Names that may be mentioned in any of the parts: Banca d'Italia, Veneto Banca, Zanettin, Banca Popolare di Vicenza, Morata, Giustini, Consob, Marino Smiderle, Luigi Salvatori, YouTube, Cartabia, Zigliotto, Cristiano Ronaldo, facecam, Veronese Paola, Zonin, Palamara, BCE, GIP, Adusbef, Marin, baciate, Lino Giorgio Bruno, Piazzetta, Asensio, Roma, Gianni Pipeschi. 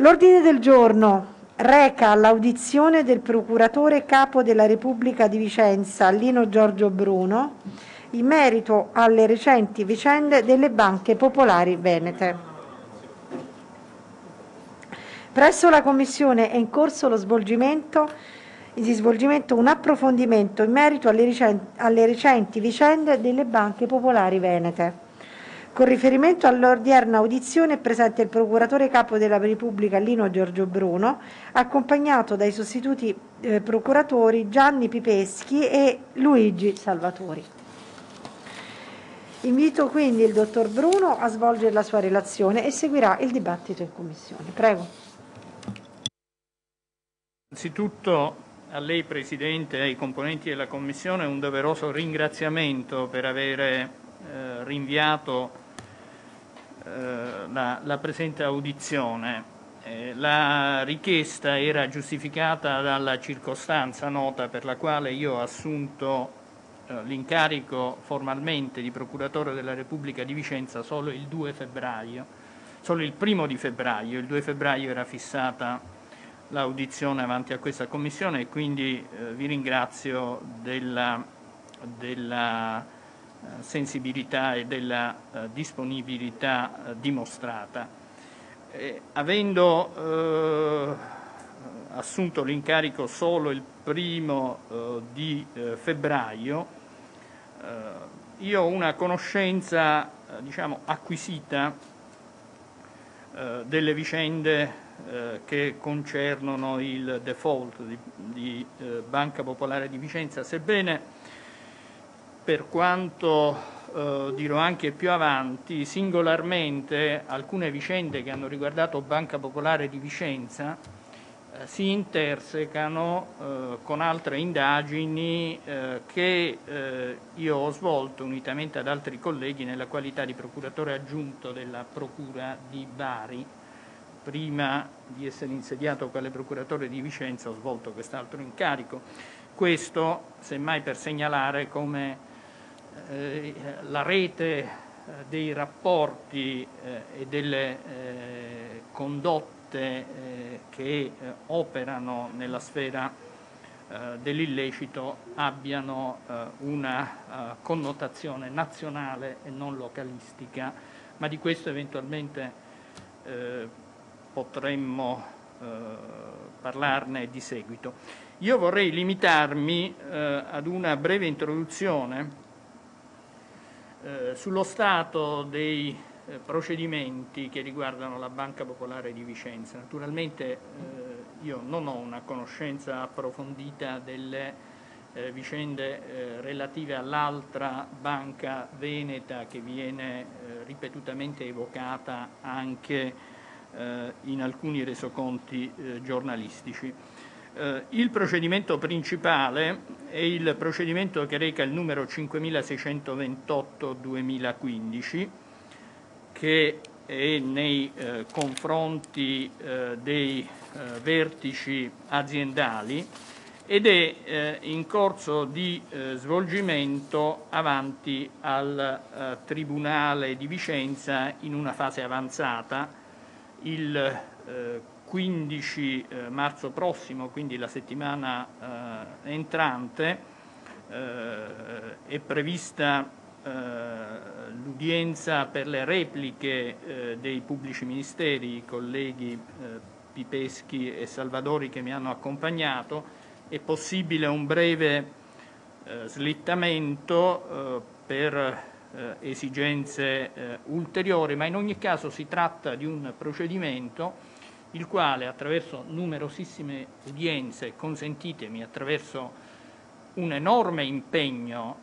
L'ordine del giorno reca l'audizione del procuratore capo della Repubblica di Vicenza, Lino Giorgio Bruno, in merito alle recenti vicende delle banche popolari venete. Presso la Commissione è in corso lo svolgimento un approfondimento in merito alle recenti vicende delle banche popolari venete. Con riferimento all'odierna audizione è presente il procuratore capo della Repubblica Lino Giorgio Bruno, accompagnato dai sostituti procuratori Gianni Pipeschi e Luigi Salvatori. Invito quindi il dottor Bruno a svolgere la sua relazione e seguirà il dibattito in commissione. Prego. Innanzitutto a lei Presidente e ai componenti della Commissione un doveroso ringraziamento per avere rinviato la presente audizione. La richiesta era giustificata dalla circostanza nota per la quale io ho assunto l'incarico formalmente di procuratore della Repubblica di Vicenza solo il 2 febbraio, solo il 1° di febbraio. Il 2 febbraio era fissata l'audizione avanti a questa Commissione e quindi vi ringrazio della sensibilità e della disponibilità dimostrata. Avendo assunto l'incarico solo il 1° di febbraio, io ho una conoscenza diciamo acquisita delle vicende che concernono il default di Banca Popolare di Vicenza, sebbene per quanto dirò anche più avanti, singolarmente alcune vicende che hanno riguardato Banca Popolare di Vicenza si intersecano con altre indagini che io ho svolto unitamente ad altri colleghi nella qualità di procuratore aggiunto della Procura di Bari. Prima di essere insediato quale procuratore di Vicenza ho svolto quest'altro incarico. Questo semmai per segnalare come la rete dei rapporti e delle condotte che operano nella sfera dell'illecito abbiano una connotazione nazionale e non localistica, ma di questo eventualmente potremmo parlarne di seguito. Io vorrei limitarmi ad una breve introduzione sullo stato dei procedimenti che riguardano la Banca Popolare di Vicenza. Naturalmente io non ho una conoscenza approfondita delle vicende relative all'altra banca veneta che viene ripetutamente evocata anche in alcuni resoconti giornalistici. Il procedimento principale è il procedimento che reca il numero 5628-2015, che è nei confronti dei vertici aziendali ed è in corso di svolgimento avanti al Tribunale di Vicenza in una fase avanzata. Il 15 marzo prossimo, quindi la settimana entrante, è prevista l'udienza per le repliche dei pubblici ministeri, i colleghi Pipeschi e Salvatori che mi hanno accompagnato. È possibile un breve slittamento per esigenze ulteriori, ma in ogni caso si tratta di un procedimento il quale attraverso numerosissime udienze, consentitemi, attraverso un enorme impegno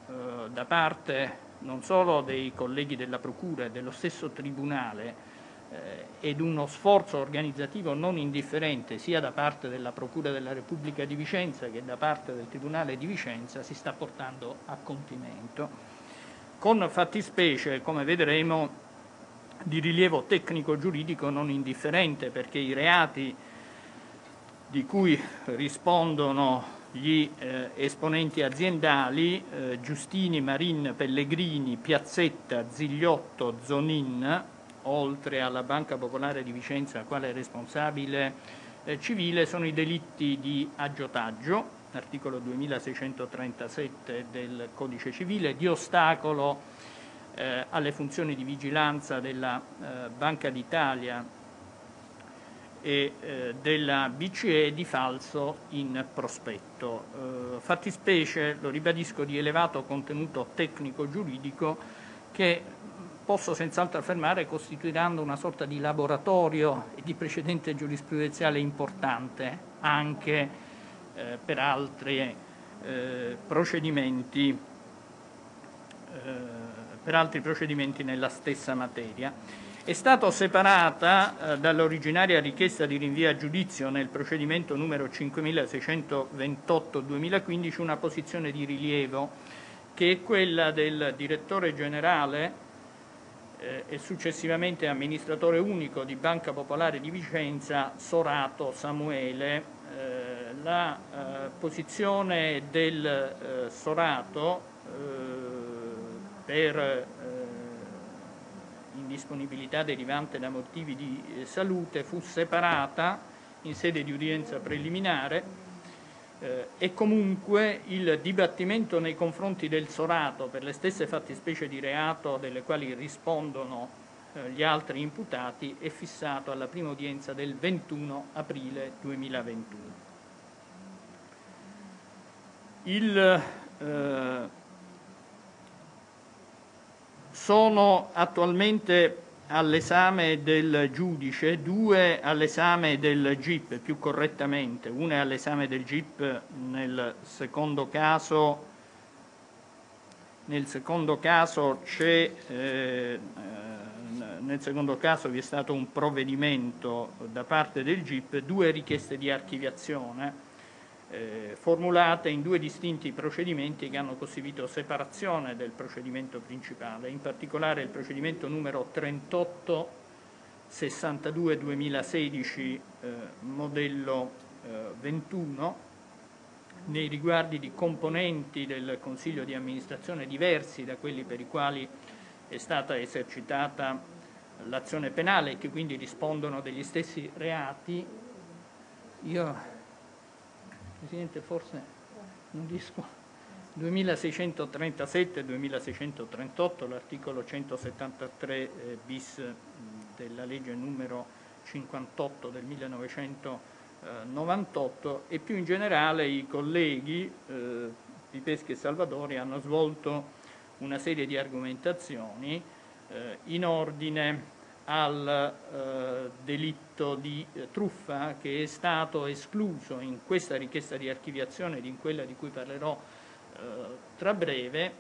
da parte non solo dei colleghi della Procura e dello stesso Tribunale ed uno sforzo organizzativo non indifferente sia da parte della Procura della Repubblica di Vicenza che da parte del Tribunale di Vicenza, si sta portando a compimento, con fattispecie, come vedremo, di rilievo tecnico-giuridico non indifferente, perché i reati di cui rispondono gli esponenti aziendali Giustini, Marin, Pellegrini, Piazzetta, Zigliotto, Zonin, oltre alla Banca Popolare di Vicenza quale responsabile civile, sono i delitti di aggiotaggio, articolo 2637 del Codice Civile, di ostacolo alle funzioni di vigilanza della Banca d'Italia e della BCE, di falso in prospetto. Fattispecie, lo ribadisco, di elevato contenuto tecnico-giuridico che posso senz'altro affermare costituiranno una sorta di laboratorio e di precedente giurisprudenziale importante anche per altri procedimenti nella stessa materia. È stata separata dall'originaria richiesta di rinvio a giudizio nel procedimento numero 5628/2015 una posizione di rilievo, che è quella del direttore generale e successivamente amministratore unico di Banca Popolare di Vicenza, Sorato Samuele. La posizione del Sorato per indisponibilità derivante da motivi di salute fu separata in sede di udienza preliminare e comunque il dibattimento nei confronti del Sorato per le stesse fattispecie di reato delle quali rispondono gli altri imputati è fissato alla prima udienza del 21 aprile 2021. Sono attualmente all'esame del giudice, due all'esame del GIP più correttamente, una è all'esame del GIP nel secondo caso vi è stato un provvedimento da parte del GIP, due richieste di archiviazione formulate in due distinti procedimenti che hanno costituito separazione del procedimento principale, in particolare il procedimento numero 3862/2016 modello 21 nei riguardi di componenti del Consiglio di amministrazione diversi da quelli per i quali è stata esercitata l'azione penale e che quindi rispondono degli stessi reati. Io, Presidente, forse non disco 2637 e 2638, l'articolo 173 bis della legge numero 58 del 1998 e più in generale i colleghi Pipeschi e Salvatori hanno svolto una serie di argomentazioni in ordine al delitto di truffa, che è stato escluso in questa richiesta di archiviazione ed in quella di cui parlerò tra breve,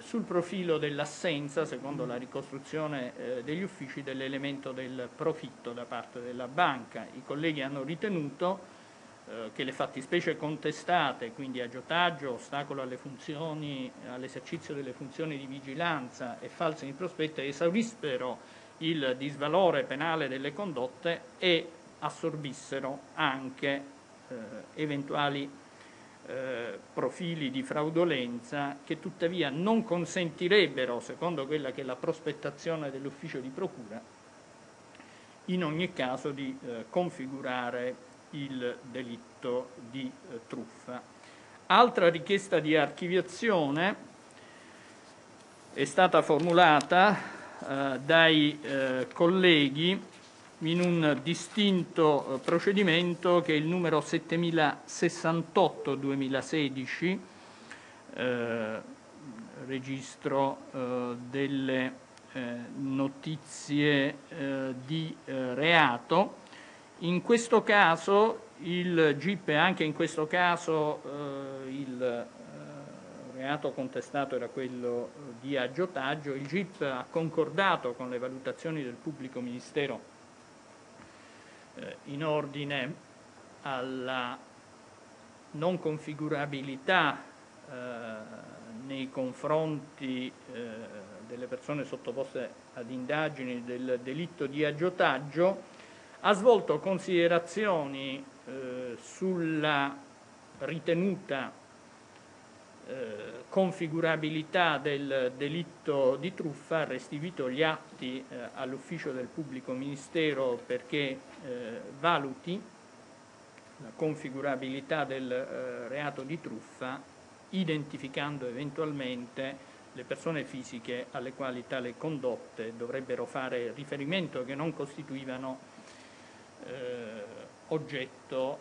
sul profilo dell'assenza, secondo la ricostruzione degli uffici, dell'elemento del profitto da parte della banca. I colleghi hanno ritenuto che le fattispecie contestate, quindi aggiotaggio, ostacolo alle funzioni, all'esercizio delle funzioni di vigilanza e falso in prospetto, esaurissero il disvalore penale delle condotte e assorbissero anche eventuali profili di fraudolenza che tuttavia non consentirebbero, secondo quella che è la prospettazione dell'ufficio di procura, in ogni caso di configurare il delitto di truffa. Altra richiesta di archiviazione è stata formulata dai colleghi in un distinto procedimento che è il numero 7068/2016 registro delle notizie di reato. In questo caso il GIP, anche in questo caso il reato contestato era quello di aggiotaggio, il GIP ha concordato con le valutazioni del pubblico ministero in ordine alla non configurabilità nei confronti delle persone sottoposte ad indagini del delitto di aggiotaggio, ha svolto considerazioni sulla ritenuta configurabilità del delitto di truffa, restivito gli atti all'ufficio del pubblico ministero perché valuti la configurabilità del reato di truffa, identificando eventualmente le persone fisiche alle quali tale condotte dovrebbero fare riferimento, che non costituivano oggetto,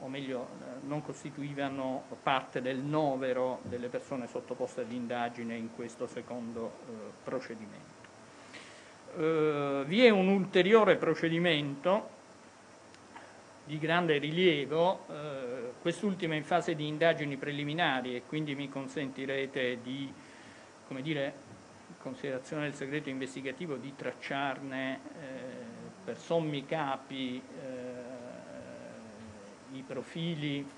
o meglio non costituivano parte del novero delle persone sottoposte all'indagine in questo secondo procedimento. Vi è un ulteriore procedimento di grande rilievo, quest'ultima in fase di indagini preliminari, e quindi mi consentirete di, come dire, in considerazione del segreto investigativo, di tracciarne per sommi capi i profili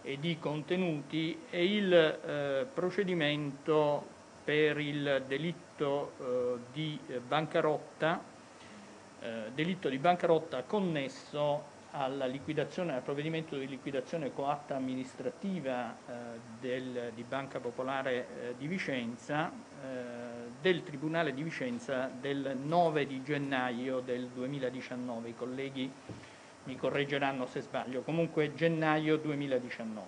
ed i contenuti, e il procedimento per il delitto di bancarotta, connesso alla liquidazione, al provvedimento di liquidazione coatta amministrativa di Banca Popolare di Vicenza, del Tribunale di Vicenza del 9 di gennaio del 2019. I colleghi mi correggeranno se sbaglio, comunque gennaio 2019.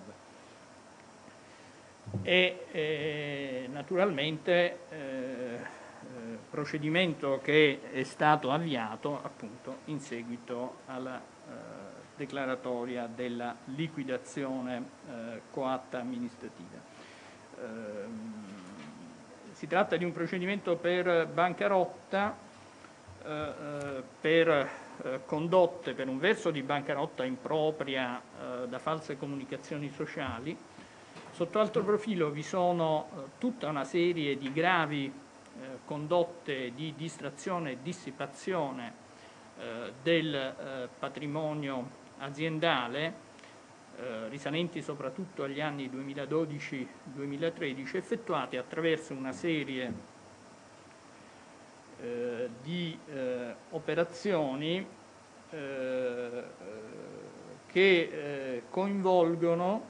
E naturalmente procedimento che è stato avviato appunto in seguito alla declaratoria della liquidazione coatta amministrativa. Si tratta di un procedimento per bancarotta, per condotte, per un verso di bancarotta impropria da false comunicazioni sociali. Sotto altro profilo vi sono tutta una serie di gravi condotte di distrazione e dissipazione del patrimonio aziendale, risalenti soprattutto agli anni 2012-2013, effettuate attraverso una serie di operazioni che coinvolgono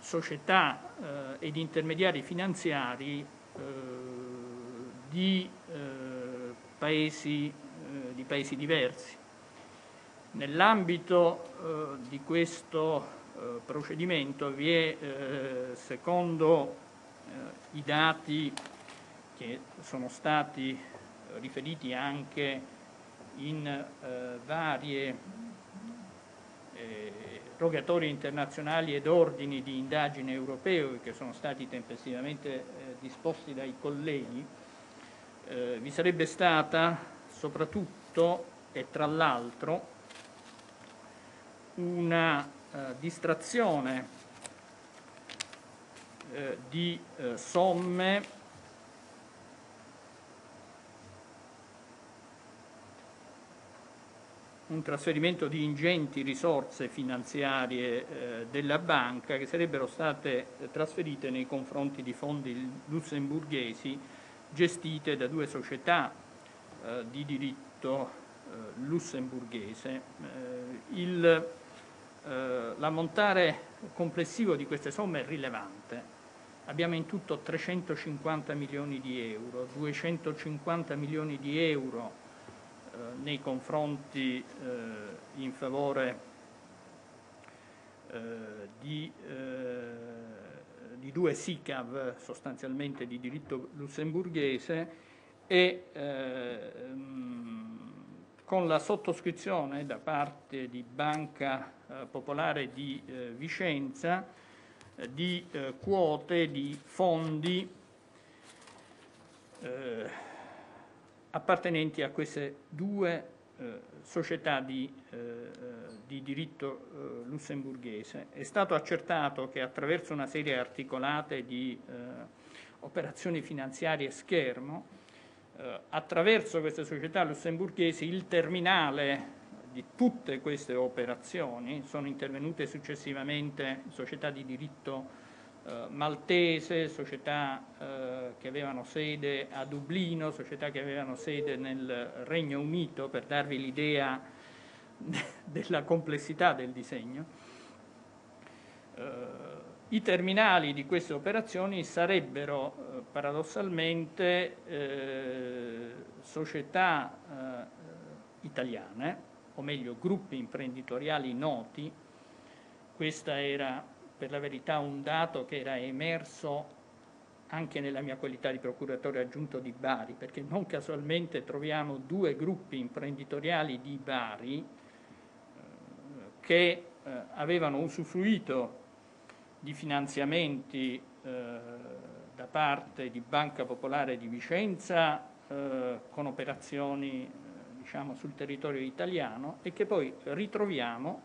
società ed intermediari finanziari di paesi diversi. Nell'ambito di questo procedimento vi è, secondo i dati che sono stati riferiti anche in varie rogatorie internazionali ed ordini di indagine europei che sono stati tempestivamente disposti dai colleghi, vi sarebbe stata soprattutto e tra l'altro una distrazione di somme un trasferimento di ingenti risorse finanziarie della banca che sarebbero state trasferite nei confronti di fondi lussemburghesi gestite da due società di diritto lussemburghese. L'ammontare complessivo di queste somme è rilevante. Abbiamo in tutto 350 milioni di euro, 250 milioni di euro nei confronti in favore di due SICAV sostanzialmente di diritto lussemburghese, e con la sottoscrizione da parte di Banca Popolare di Vicenza di quote di fondi appartenenti a queste due società di diritto lussemburghese. È stato accertato che attraverso una serie articolate di operazioni finanziarie schermo, attraverso queste società lussemburghesi il terminale di tutte queste operazioni, sono intervenute successivamente società di diritto maltese, società che avevano sede a Dublino, società che avevano sede nel Regno Unito, per darvi l'idea della complessità del disegno. I terminali di queste operazioni sarebbero paradossalmente società italiane, o meglio gruppi imprenditoriali noti. Questa era per la verità un dato che era emerso anche nella mia qualità di procuratore aggiunto di Bari, perché non casualmente troviamo due gruppi imprenditoriali di Bari che avevano usufruito di finanziamenti da parte di Banca Popolare di Vicenza con operazioni diciamo, sul territorio italiano, e che poi ritroviamo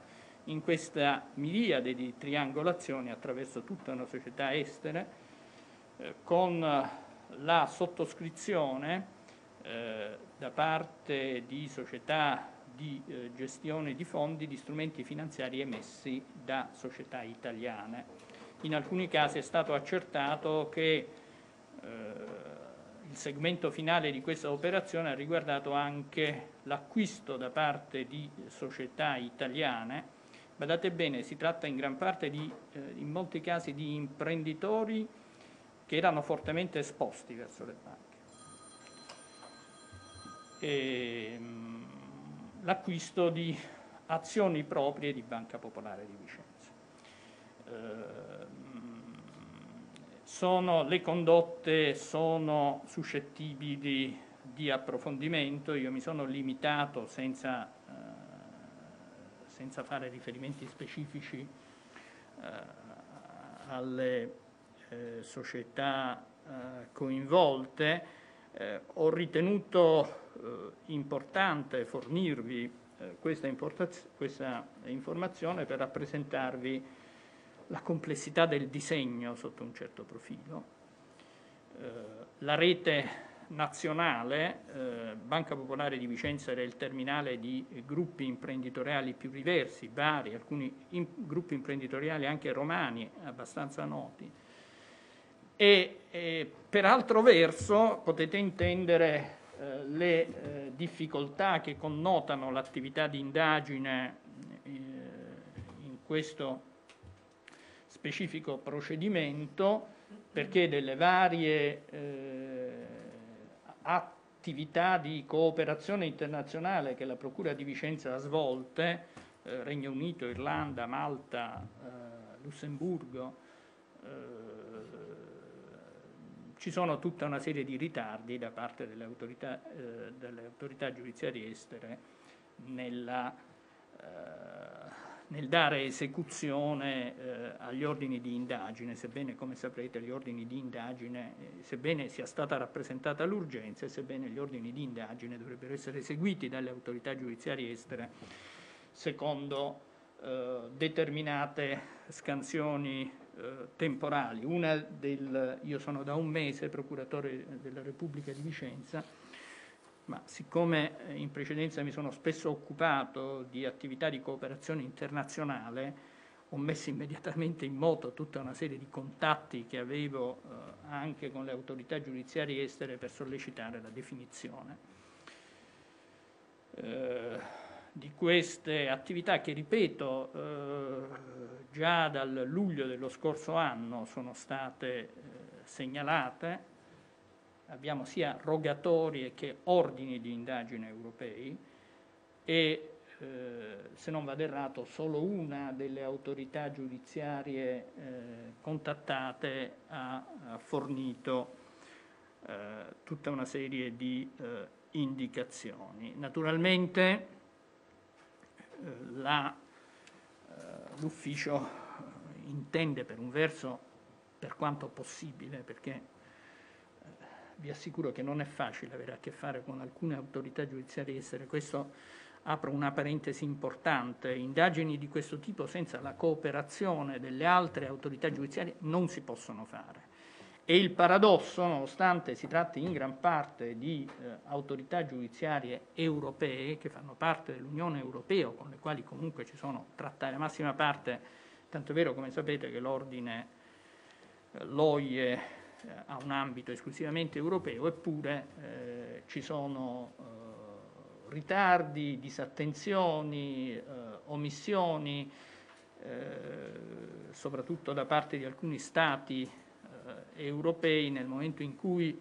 in questa miriade di triangolazioni attraverso tutta una società estera, con la sottoscrizione da parte di società di gestione di fondi di strumenti finanziari emessi da società italiane. In alcuni casi è stato accertato che il segmento finale di questa operazione ha riguardato anche l'acquisto da parte di società italiane. Badate bene, si tratta in gran parte di, in molti casi, di imprenditori che erano fortemente esposti verso le banche. L'acquisto di azioni proprie di Banca Popolare di Vicenza. Le condotte sono suscettibili di approfondimento. Io mi sono limitato, senza fare riferimenti specifici alle società coinvolte, ho ritenuto importante fornirvi questa informazione per rappresentarvi la complessità del disegno sotto un certo profilo. La rete nazionale, Banca Popolare di Vicenza era il terminale di gruppi imprenditoriali più diversi, vari, alcuni gruppi imprenditoriali anche romani abbastanza noti. E per altro verso potete intendere le difficoltà che connotano l'attività di indagine in questo specifico procedimento, perché delle varie attività di cooperazione internazionale che la Procura di Vicenza ha svolte, Regno Unito, Irlanda, Malta, Lussemburgo, ci sono tutta una serie di ritardi da parte delle autorità giudiziarie estere nel dare esecuzione agli ordini di indagine, sebbene, come saprete, gli ordini di indagine, sebbene sia stata rappresentata l'urgenza, e sebbene gli ordini di indagine dovrebbero essere eseguiti dalle autorità giudiziarie estere secondo determinate scansioni temporali. Io sono da un mese procuratore della Repubblica di Vicenza, ma siccome in precedenza mi sono spesso occupato di attività di cooperazione internazionale, ho messo immediatamente in moto tutta una serie di contatti che avevo anche con le autorità giudiziarie estere per sollecitare la definizione di queste attività che, ripeto, già dal luglio dello scorso anno sono state segnalate. Abbiamo sia rogatorie che ordini di indagine europei, e se non vado errato solo una delle autorità giudiziarie contattate ha fornito tutta una serie di indicazioni. Naturalmente l'ufficio intende, per un verso, per quanto possibile, perché vi assicuro che non è facile avere a che fare con alcune autorità giudiziarie estere. Questo, apro una parentesi importante, indagini di questo tipo senza la cooperazione delle altre autorità giudiziarie non si possono fare. E il paradosso, nonostante si tratti in gran parte di autorità giudiziarie europee che fanno parte dell'Unione Europea, con le quali comunque ci sono trattati la massima parte, tanto è vero, come sapete, che l'ordine l'OIE ha un ambito esclusivamente europeo, eppure ci sono ritardi, disattenzioni, omissioni soprattutto da parte di alcuni Stati europei, nel momento in cui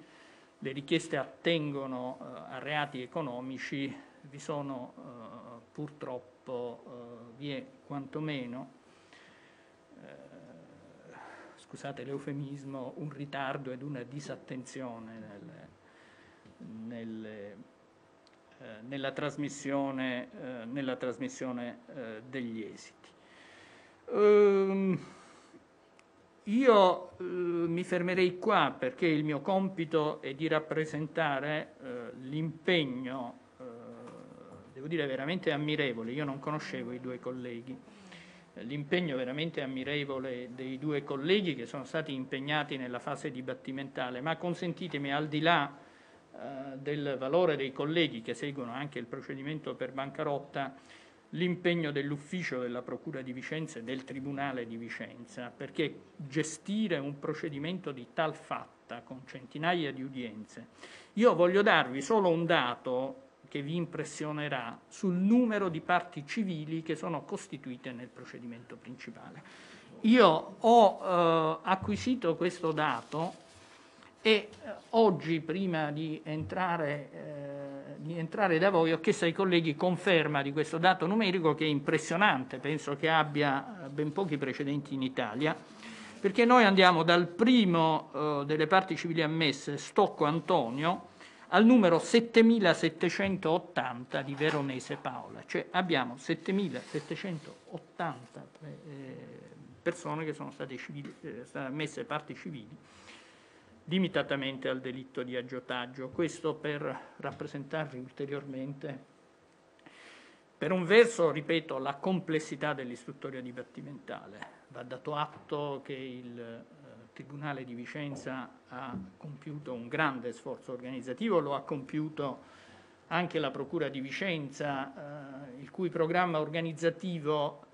le richieste attengono a reati economici, vi sono purtroppo, vi è quantomeno, scusate l'eufemismo, un ritardo ed una disattenzione nella trasmissione degli esiti. Io mi fermerei qua, perché il mio compito è di rappresentare l'impegno, devo dire veramente ammirevole, io non conoscevo i due colleghi, l'impegno veramente ammirevole dei due colleghi che sono stati impegnati nella fase dibattimentale, ma consentitemi, al di là del valore dei colleghi che seguono anche il procedimento per bancarotta, l'impegno dell'ufficio della Procura di Vicenza e del Tribunale di Vicenza, perché gestire un procedimento di tal fatta con centinaia di udienze. Io voglio darvi solo un dato che vi impressionerà sul numero di parti civili che sono costituite nel procedimento principale. Io ho acquisito questo dato e oggi, prima di entrare da voi, ho chiesto ai colleghi conferma di questo dato numerico che è impressionante, penso che abbia ben pochi precedenti in Italia, perché noi andiamo dal primo delle parti civili ammesse, Stocco Antonio, al numero 7780 di Veronese Paola, cioè abbiamo 7780 persone che sono state ammesse parti civili, limitatamente al delitto di aggiotaggio. Questo per rappresentarvi ulteriormente, per un verso, ripeto, la complessità dell'istruttoria dibattimentale. Va dato atto che il Tribunale di Vicenza ha compiuto un grande sforzo organizzativo, lo ha compiuto anche la Procura di Vicenza, il cui programma organizzativo,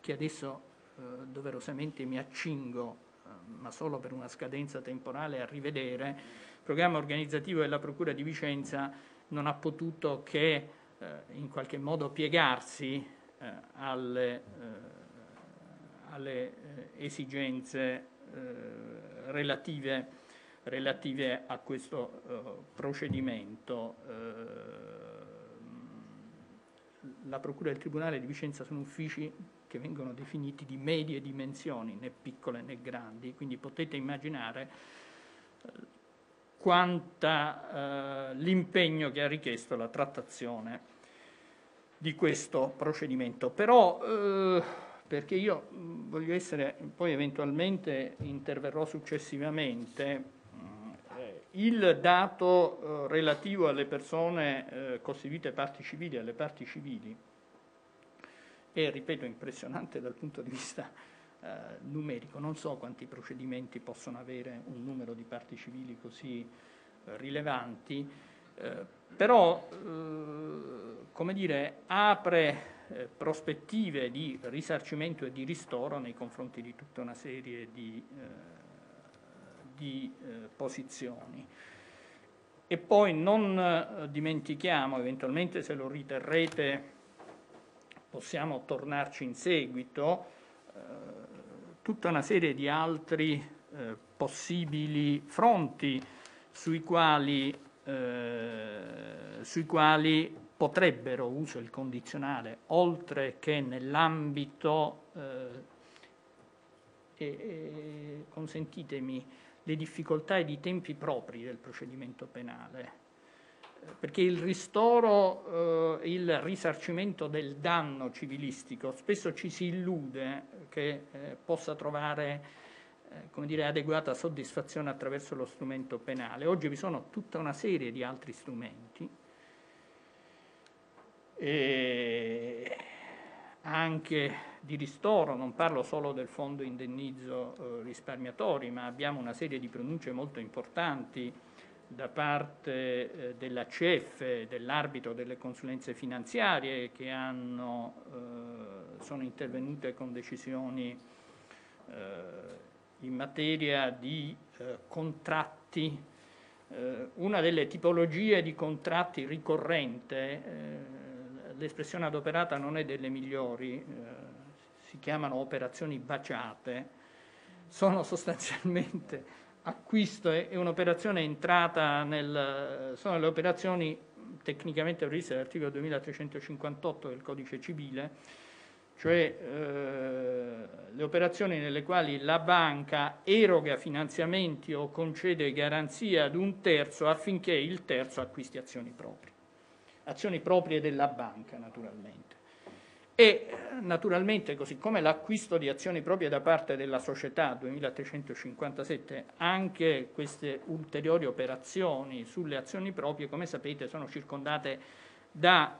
che adesso doverosamente mi accingo, ma solo per una scadenza temporale, a rivedere, il programma organizzativo della Procura di Vicenza non ha potuto che in qualche modo piegarsi alle esigenze relative a questo procedimento. La Procura e il Tribunale di Vicenza sono uffici che vengono definiti di medie dimensioni, né piccole né grandi, quindi potete immaginare quanta l'impegno che ha richiesto la trattazione di questo procedimento. Però, perché io voglio essere, poi eventualmente interverrò successivamente, il dato relativo alle persone costituite parti civili e alle parti civili è, ripeto, impressionante dal punto di vista numerico. Non so quanti procedimenti possono avere un numero di parti civili così rilevanti, però, come dire, apre prospettive di risarcimento e di ristoro nei confronti di tutta una serie di posizioni. E poi non dimentichiamo, eventualmente se lo riterrete possiamo tornarci in seguito, tutta una serie di altri possibili fronti sui quali potrebbero, uso il condizionale, oltre che nell'ambito, consentitemi, le difficoltà e i tempi propri del procedimento penale, perché il ristoro, il risarcimento del danno civilistico, spesso ci si illude che possa trovare, come dire, adeguata soddisfazione attraverso lo strumento penale. Oggi vi sono tutta una serie di altri strumenti, anche di ristoro, non parlo solo del fondo indennizzo risparmiatori, ma abbiamo una serie di pronunce molto importanti da parte dell'ACF, dell'arbitro delle consulenze finanziarie, che sono intervenute con decisioni in materia di contratti. Una delle tipologie di contratti ricorrente, l'espressione adoperata non è delle migliori, si chiamano operazioni baciate, sono sostanzialmente acquisto e un'operazione entrata nel... sono le operazioni tecnicamente previste dall'articolo 2358 del Codice Civile, cioè le operazioni nelle quali la banca eroga finanziamenti o concede garanzia ad un terzo affinché il terzo acquisti azioni proprie della banca naturalmente. E naturalmente, così come l'acquisto di azioni proprie da parte della società 2357, anche queste ulteriori operazioni sulle azioni proprie, come sapete, sono circondate da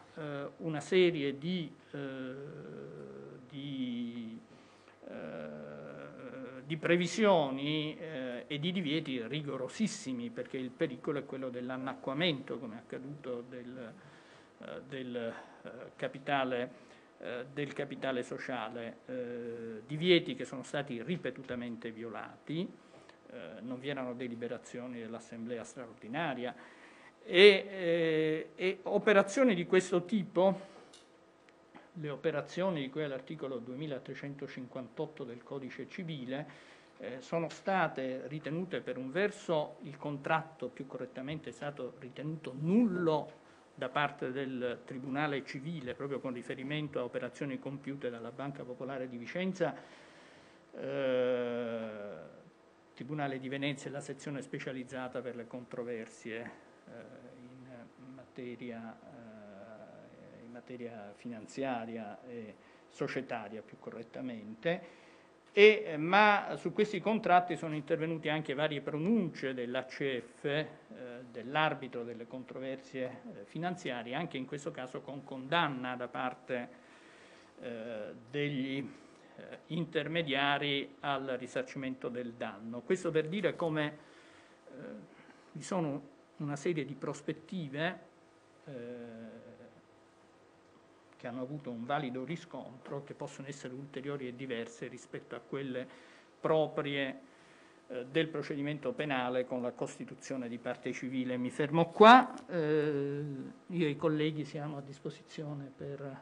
una serie di previsioni e di divieti rigorosissimi, perché il pericolo è quello dell'annacquamento, come è accaduto del capitale sociale, divieti che sono stati ripetutamente violati, non vi erano deliberazioni dell'assemblea straordinaria, e operazioni di questo tipo, le operazioni di cui all'articolo 2358 del Codice Civile, sono state ritenute per un verso, il contratto più correttamente è stato ritenuto nullo da parte del Tribunale Civile, proprio con riferimento a operazioni compiute dalla Banca Popolare di Vicenza, Tribunale di Venezia e la sezione specializzata per le controversie in materia finanziaria e societaria più correttamente, ma su questi contratti sono intervenute anche varie pronunce dell'ACF, dell'arbitro delle controversie finanziarie, anche in questo caso con condanna da parte degli intermediari al risarcimento del danno. Questo per dire come vi sono una serie di prospettive che hanno avuto un valido riscontro, che possono essere ulteriori e diverse rispetto a quelle proprie del procedimento penale con la costituzione di parte civile. Mi fermo qua, io e i colleghi siamo a disposizione per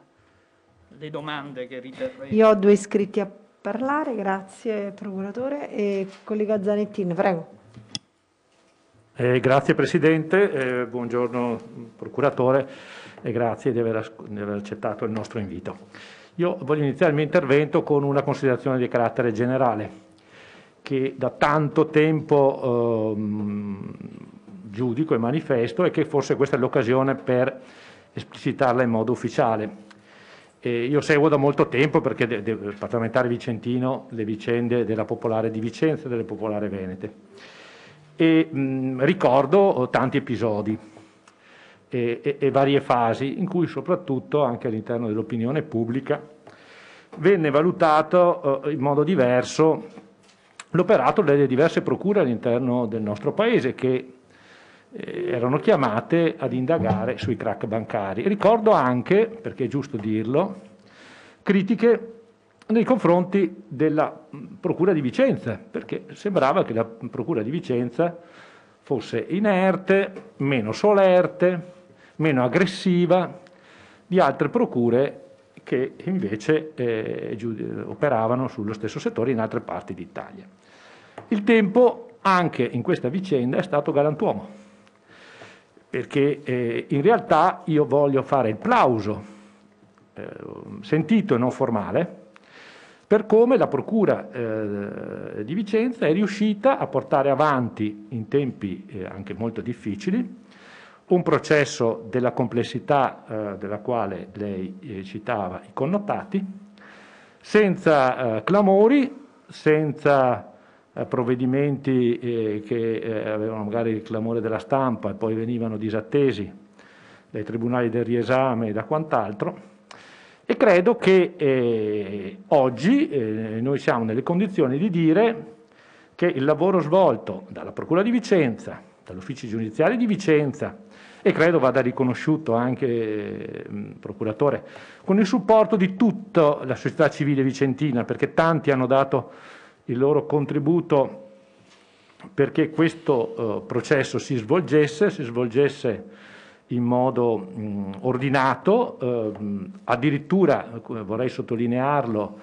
le domande che riterrete. Io ho 2 iscritti a parlare, grazie procuratore, e collega Zanettin, prego. Grazie Presidente, buongiorno Procuratore e grazie di aver accettato il nostro invito. Io voglio iniziare il mio intervento con una considerazione di carattere generale che da tanto tempo giudico e manifesto, e che forse questa è l'occasione per esplicitarla in modo ufficiale. Io seguo da molto tempo, perché parlamentare vicentino, le vicende della Popolare di Vicenza e delle Popolare Venete. E ricordo tanti episodi e varie fasi in cui soprattutto anche all'interno dell'opinione pubblica venne valutato in modo diverso l'operato delle diverse procure all'interno del nostro Paese, che erano chiamate ad indagare sui crack bancari. Ricordo anche, perché è giusto dirlo, critiche nei confronti della Procura di Vicenza, perché sembrava che la Procura di Vicenza fosse inerte, meno solerte, meno aggressiva di altre procure che invece operavano sullo stesso settore in altre parti d'Italia. Il tempo anche in questa vicenda è stato galantuomo, perché in realtà io voglio fare il plauso sentito e non formale per come la Procura di Vicenza è riuscita a portare avanti, in tempi anche molto difficili, un processo della complessità della quale lei citava i connotati, senza clamori, senza provvedimenti che avevano magari il clamore della stampa e poi venivano disattesi dai tribunali del riesame e da quant'altro. E credo che oggi noi siamo nelle condizioni di dire che il lavoro svolto dalla Procura di Vicenza, dall'Ufficio Giudiziario di Vicenza, e credo vada riconosciuto anche, Procuratore, con il supporto di tutta la società civile vicentina, perché tanti hanno dato il loro contributo perché questo processo si svolgesse in modo ordinato, addirittura, vorrei sottolinearlo,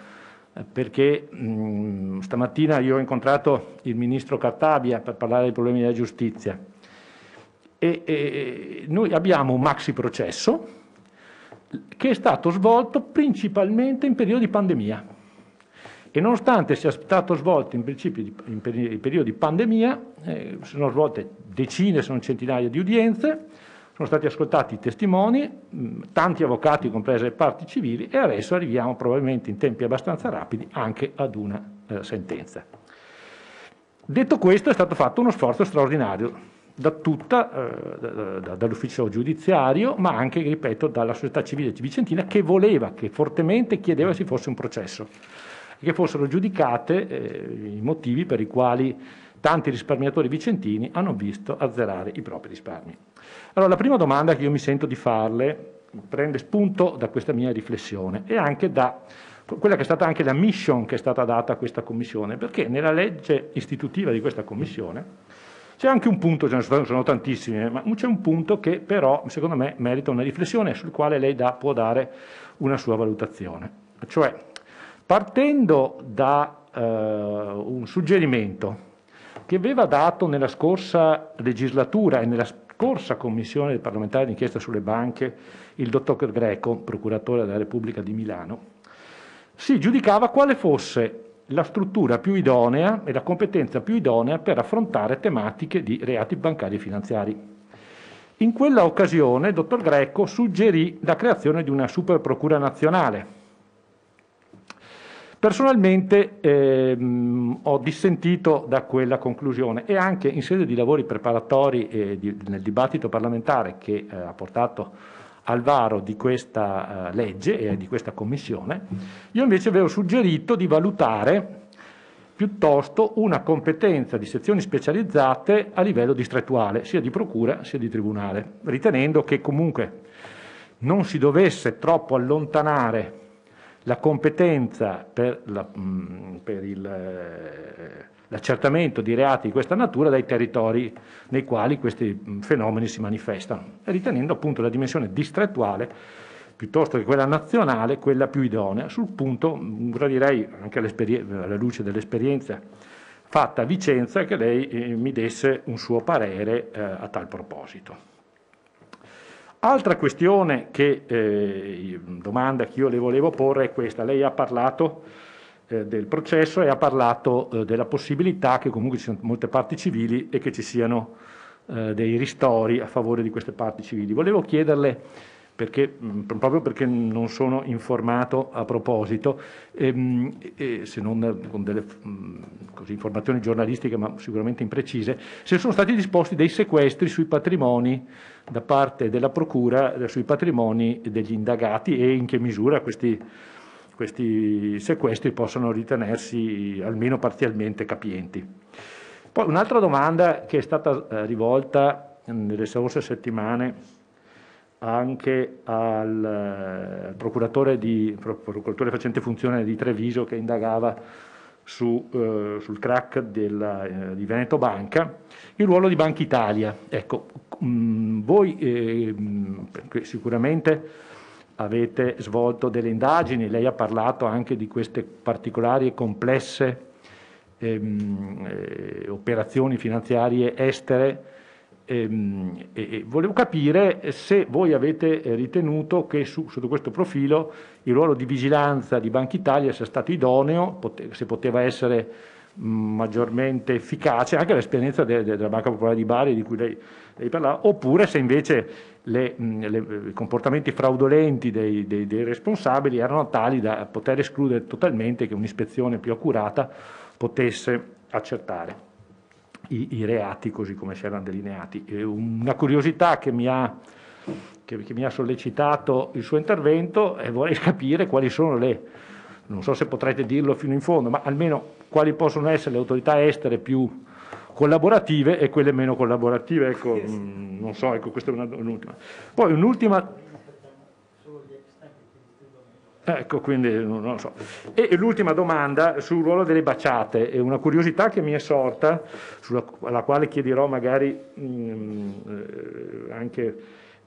perché stamattina io ho incontrato il ministro Cartabia per parlare dei problemi della giustizia e noi abbiamo un maxi processo che è stato svolto principalmente in periodo di pandemia e nonostante sia stato svolto in periodo di pandemia sono svolte decine se non centinaia di udienze, sono stati ascoltati i testimoni, tanti avvocati comprese le parti civili e adesso arriviamo probabilmente in tempi abbastanza rapidi anche ad una sentenza. Detto questo è stato fatto uno sforzo straordinario dall'ufficio giudiziario ma anche, ripeto, dalla società civile vicentina che voleva, che fortemente chiedeva che ci fosse un processo e che fossero giudicate i motivi per i quali tanti risparmiatori vicentini hanno visto azzerare i propri risparmi. Allora, la prima domanda che io mi sento di farle prende spunto da questa mia riflessione e anche da quella che è stata anche la mission che è stata data a questa Commissione, perché nella legge istitutiva di questa Commissione c'è anche un punto, ce ne sono tantissimi, ma c'è un punto che però, secondo me, merita una riflessione sul quale lei può dare una sua valutazione. Cioè, partendo da un suggerimento che aveva dato nella scorsa legislatura e nella scorsa commissione parlamentare d'inchiesta sulle banche il dottor Greco, procuratore della Repubblica di Milano, si giudicava quale fosse la struttura più idonea e la competenza più idonea per affrontare tematiche di reati bancari e finanziari. In quella occasione il dottor Greco suggerì la creazione di una superprocura nazionale. Personalmente ho dissentito da quella conclusione e anche in sede di lavori preparatori e nel dibattito parlamentare che ha portato al varo di questa legge e di questa commissione, io invece avevo suggerito di valutare piuttosto una competenza di sezioni specializzate a livello distrettuale, sia di procura sia di tribunale, ritenendo che comunque non si dovesse troppo allontanare la competenza per l'accertamento di reati di questa natura dai territori nei quali questi fenomeni si manifestano, ritenendo appunto la dimensione distrettuale piuttosto che quella nazionale quella più idonea. Sul punto gradirei anche alla luce dell'esperienza fatta a Vicenza che lei mi desse un suo parere a tal proposito. Altra questione che domanda che io le volevo porre è questa. Lei ha parlato del processo e ha parlato della possibilità che comunque ci siano molte parti civili e che ci siano dei ristori a favore di queste parti civili. Volevo chiederle, proprio perché non sono informato a proposito, se non con delle informazioni giornalistiche ma sicuramente imprecise, se sono stati disposti dei sequestri sui patrimoni da parte della Procura, sui patrimoni degli indagati e in che misura questi sequestri possono ritenersi almeno parzialmente capienti. Poi un'altra domanda che è stata rivolta nelle scorse settimane anche al procuratore facente funzione di Treviso che indagava sul crack di Veneto Banca, il ruolo di Banca Italia. Ecco, voi sicuramente avete svolto delle indagini, lei ha parlato anche di queste particolari e complesse operazioni finanziarie estere. E volevo capire se voi avete ritenuto che sotto questo profilo il ruolo di vigilanza di Banca Italia sia stato idoneo, se poteva essere maggiormente efficace anche l'esperienza della Banca Popolare di Bari di cui lei parlava, oppure se invece i comportamenti fraudolenti dei responsabili erano tali da poter escludere totalmente che un'ispezione più accurata potesse accertare I reati così come si erano delineati. Una curiosità che mi ha sollecitato il suo intervento e vorrei capire quali sono non so se potrete dirlo fino in fondo, ma almeno quali possono essere le autorità estere più collaborative e quelle meno collaborative. Ecco, yes. Non so, ecco, questa è un'ultima. Poi un'ultima. Ecco, quindi non lo so. E l'ultima domanda sul ruolo delle baciate, è una curiosità che mi è sorta, alla quale chiederò magari anche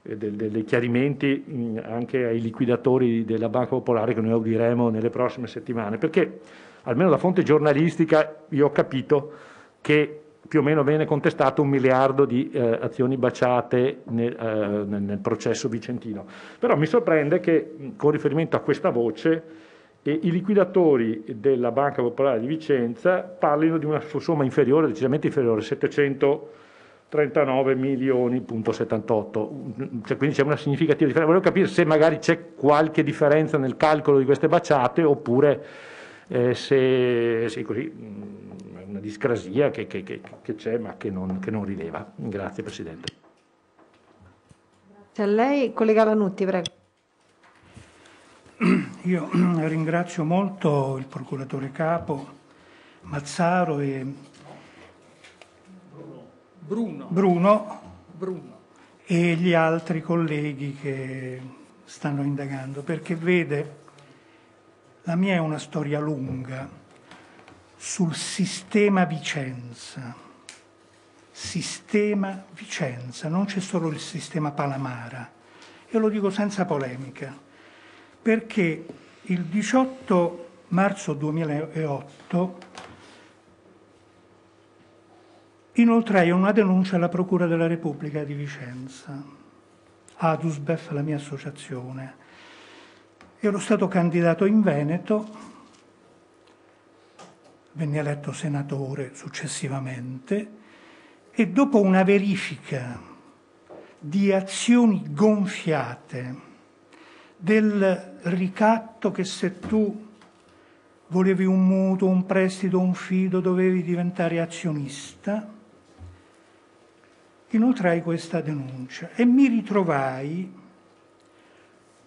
dei chiarimenti anche ai liquidatori della Banca Popolare che noi audiremo nelle prossime settimane, perché almeno da fonte giornalistica io ho capito che più o meno viene contestato 1 miliardo di azioni baciate nel processo vicentino. Però mi sorprende che con riferimento a questa voce i liquidatori della Banca Popolare di Vicenza parlino di una somma inferiore, decisamente inferiore, 739,78 milioni. Cioè, quindi c'è una significativa differenza. Volevo capire se magari c'è qualche differenza nel calcolo di queste baciate oppure se così una discrasia che c'è ma che non rileva. Grazie Presidente. Grazie a lei. Collega Lanutti, prego. Io ringrazio molto il procuratore capo Mazzaro e Bruno e gli altri colleghi che stanno indagando, perché vede, la mia è una storia lunga sul sistema Vicenza, non c'è solo il sistema Palamara, io lo dico senza polemica, perché il 18 marzo 2008 inoltrai una denuncia alla Procura della Repubblica di Vicenza, Adusbef, la mia associazione. Ero stato candidato in Veneto, venni eletto senatore successivamente e dopo una verifica di azioni gonfiate, del ricatto che se tu volevi un mutuo, un prestito, un fido, dovevi diventare azionista, inoltrai questa denuncia e mi ritrovai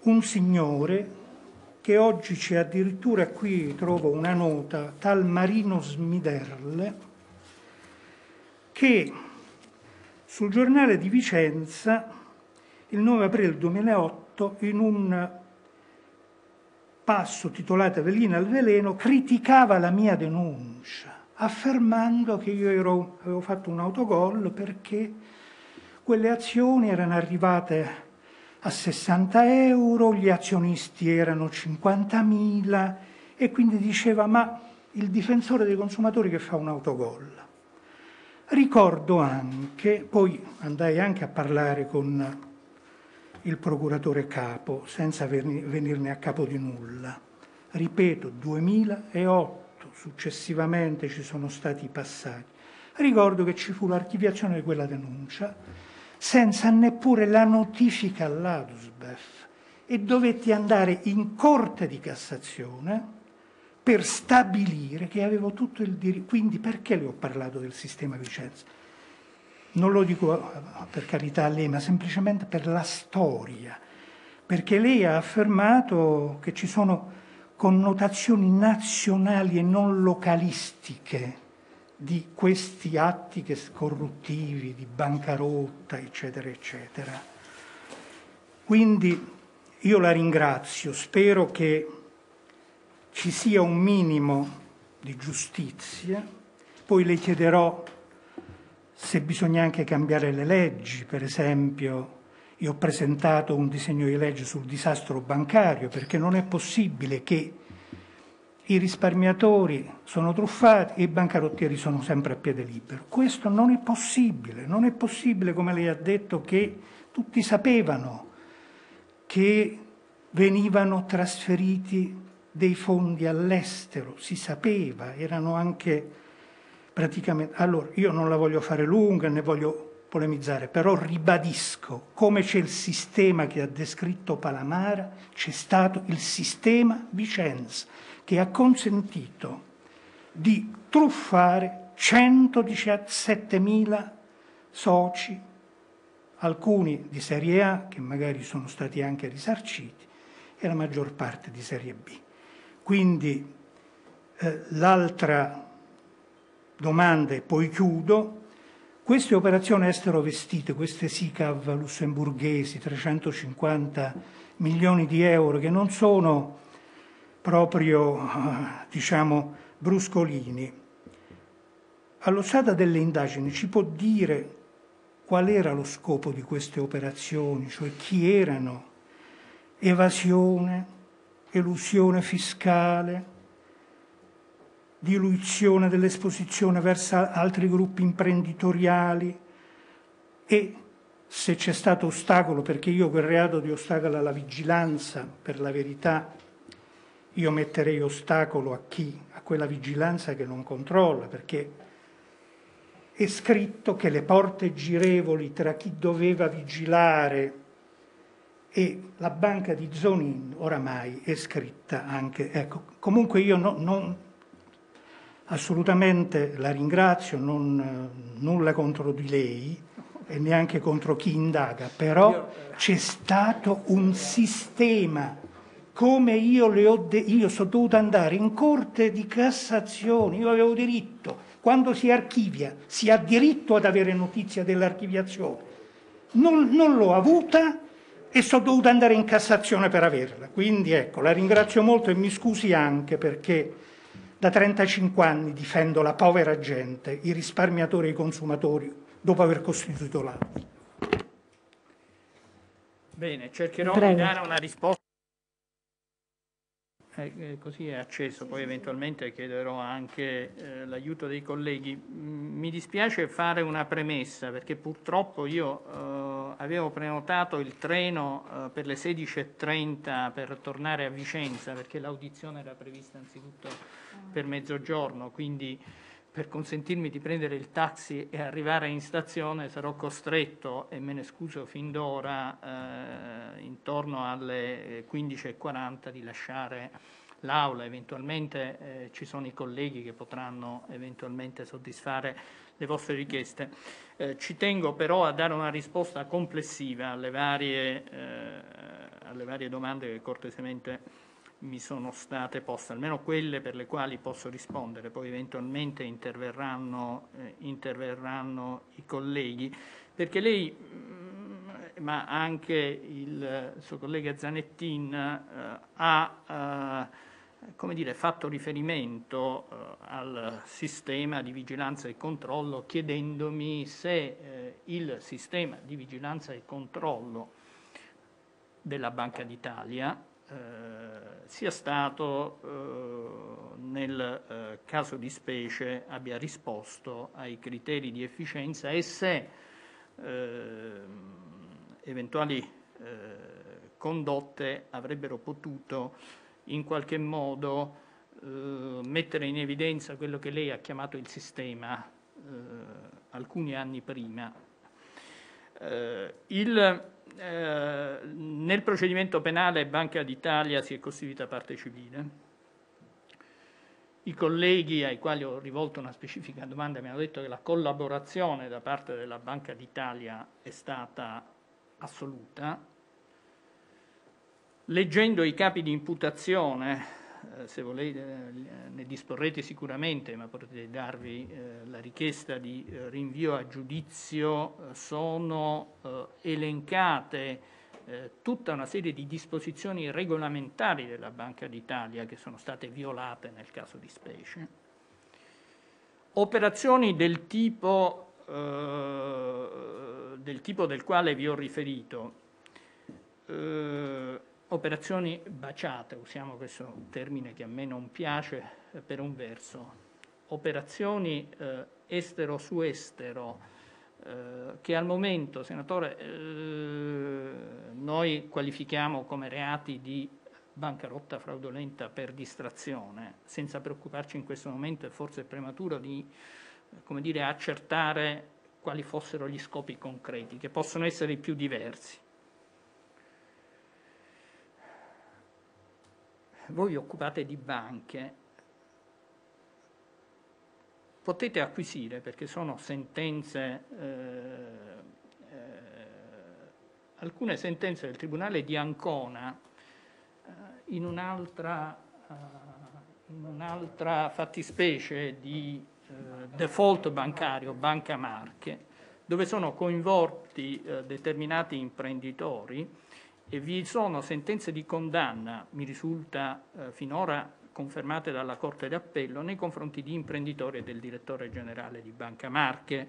un signore che oggi c'è addirittura, qui trovo una nota, tal Marino Smiderle, che sul giornale di Vicenza il 9 aprile 2008 in un passo titolato Velina al veleno criticava la mia denuncia affermando che io avevo fatto un autogol perché quelle azioni erano arrivate a 60 euro, gli azionisti erano 50.000 e quindi diceva ma il difensore dei consumatori che fa un autogol. Ricordo anche, poi andai anche a parlare con il procuratore capo, senza venirne a capo di nulla. Ripeto, 2008, successivamente ci sono stati i passaggi. Ricordo che ci fu l'archiviazione di quella denuncia, senza neppure la notifica all'Adusbef, e dovetti andare in Corte di Cassazione per stabilire che avevo tutto il diritto. Quindi perché le ho parlato del sistema Vicenza? Non lo dico per carità a lei, ma semplicemente per la storia, perché lei ha affermato che ci sono connotazioni nazionali e non localistiche di questi atti corruttivi, di bancarotta, eccetera, eccetera. Quindi io la ringrazio, spero che ci sia un minimo di giustizia, poi le chiederò se bisogna anche cambiare le leggi. Per esempio, io ho presentato un disegno di legge sul disastro bancario, perché non è possibile che i risparmiatori sono truffati e i bancarottieri sono sempre a piede libero. Questo non è possibile, non è possibile, come lei ha detto, che tutti sapevano che venivano trasferiti dei fondi all'estero, si sapeva, erano anche praticamente. Allora, io non la voglio fare lunga, ne voglio polemizzare, però ribadisco, come c'è il sistema che ha descritto Palamara, c'è stato il sistema Vicenza, che ha consentito di truffare 117.000 soci, alcuni di serie A, che magari sono stati anche risarciti, e la maggior parte di serie B. Quindi l'altra domanda e poi chiudo, queste operazioni estero vestite, queste SICAV lussemburghesi, 350 milioni di euro, che non sono proprio, diciamo, bruscolini, allo stato delle indagini ci può dire qual era lo scopo di queste operazioni, cioè chi erano, evasione, elusione fiscale, diluizione dell'esposizione verso altri gruppi imprenditoriali e se c'è stato ostacolo, perché io quel reato di ostacolo alla vigilanza, per la verità, io metterei ostacolo a chi? A quella vigilanza che non controlla, perché è scritto che le porte girevoli tra chi doveva vigilare e la banca di Zonin oramai è scritta anche. Ecco, comunque io non assolutamente la ringrazio, nulla contro di lei e neanche contro chi indaga, però c'è stato un sistema, come io le ho io sono dovuto andare in Corte di Cassazione, io avevo diritto. Quando si archivia, si ha diritto ad avere notizia dell'archiviazione. Non l'ho avuta e sono dovuta andare in Cassazione per averla. Quindi ecco, la ringrazio molto e mi scusi anche perché da 35 anni difendo la povera gente, i risparmiatori e i consumatori, dopo aver costituito l'ABI. Bene, cercherò di dare una risposta. Così è acceso, poi eventualmente chiederò anche l'aiuto dei colleghi. Mi dispiace fare una premessa perché purtroppo io avevo prenotato il treno per le 16:30 per tornare a Vicenza, perché l'audizione era prevista anzitutto per mezzogiorno, quindi per consentirmi di prendere il taxi e arrivare in stazione sarò costretto, e me ne scuso fin d'ora, intorno alle 15:40 di lasciare l'Aula. Eventualmente ci sono i colleghi che potranno eventualmente soddisfare le vostre richieste. Ci tengo però a dare una risposta complessiva alle varie domande che cortesemente mi sono state poste, almeno quelle per le quali posso rispondere, poi eventualmente interverranno i colleghi, perché lei, ma anche il suo collega Zanettin, ha come dire, fatto riferimento al sistema di vigilanza e controllo, chiedendomi se il sistema di vigilanza e controllo della Banca d'Italia sia stato, nel caso di specie, abbia risposto ai criteri di efficienza e se eventuali condotte avrebbero potuto in qualche modo mettere in evidenza quello che lei ha chiamato il sistema alcuni anni prima. Nel procedimento penale Banca d'Italia si è costituita parte civile. I colleghi ai quali ho rivolto una specifica domanda mi hanno detto che la collaborazione da parte della Banca d'Italia è stata assoluta. Leggendo i capi di imputazione, se volete ne disporrete sicuramente, ma potete darvi la richiesta di rinvio a giudizio, sono elencate tutta una serie di disposizioni regolamentari della Banca d'Italia che sono state violate nel caso di specie. Operazioni del tipo del quale vi ho riferito, operazioni baciate, usiamo questo termine che a me non piace per un verso, operazioni estero su estero, che al momento, senatore, noi qualifichiamo come reati di bancarotta fraudolenta per distrazione, senza preoccuparci in questo momento, e forse è prematuro di, come dire, accertare quali fossero gli scopi concreti, che possono essere i più diversi. Voi vi occupate di banche, potete acquisire, perché sono sentenze, alcune sentenze del Tribunale di Ancona in un'altra fattispecie di default bancario, Banca Marche, dove sono coinvolti determinati imprenditori, e vi sono sentenze di condanna, mi risulta finora confermate dalla Corte d'Appello, nei confronti di imprenditori e del direttore generale di Banca Marche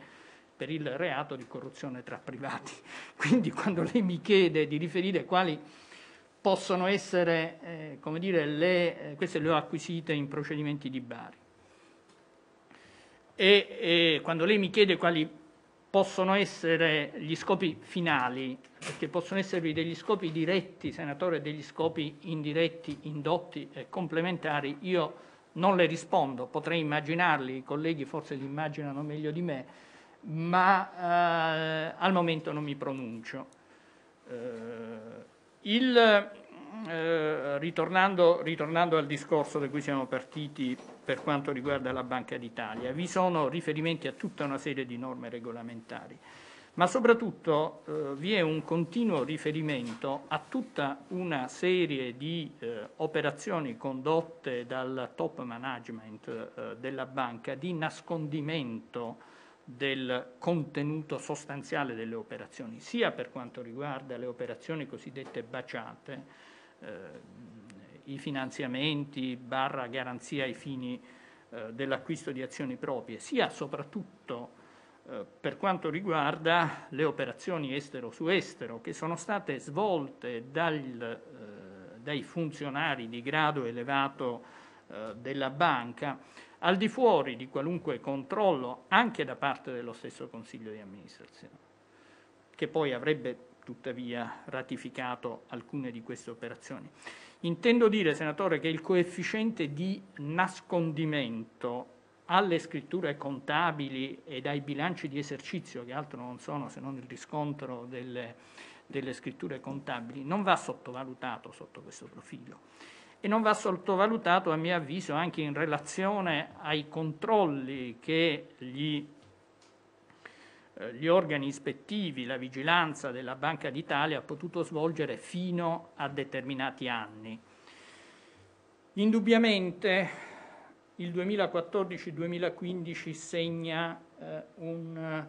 per il reato di corruzione tra privati. Quindi quando lei mi chiede di riferire quali possono essere, come dire, queste le ho acquisite in procedimenti di Bari, e quando lei mi chiede quali possono essere gli scopi finali, perché possono esservi degli scopi diretti, senatore, degli scopi indiretti, indotti e complementari, io non le rispondo, potrei immaginarli, i colleghi forse li immaginano meglio di me, ma al momento non mi pronuncio. Ritornando al discorso da cui siamo partiti per quanto riguarda la Banca d'Italia, vi sono riferimenti a tutta una serie di norme regolamentari, ma soprattutto vi è un continuo riferimento a tutta una serie di operazioni condotte dal top management della banca di nascondimento del contenuto sostanziale delle operazioni, sia per quanto riguarda le operazioni cosiddette baciate, i finanziamenti / garanzia ai fini dell'acquisto di azioni proprie, sia soprattutto per quanto riguarda le operazioni estero su estero che sono state svolte dai funzionari di grado elevato della banca, al di fuori di qualunque controllo anche da parte dello stesso Consiglio di amministrazione, che poi avrebbe tuttavia ratificato alcune di queste operazioni. Intendo dire, senatore, che il coefficiente di nascondimento alle scritture contabili ed ai bilanci di esercizio, che altro non sono se non il riscontro delle scritture contabili, non va sottovalutato sotto questo profilo, e non va sottovalutato, a mio avviso, anche in relazione ai controlli che gli organi ispettivi, la vigilanza della Banca d'Italia ha potuto svolgere fino a determinati anni. Indubbiamente il 2014-2015 segna un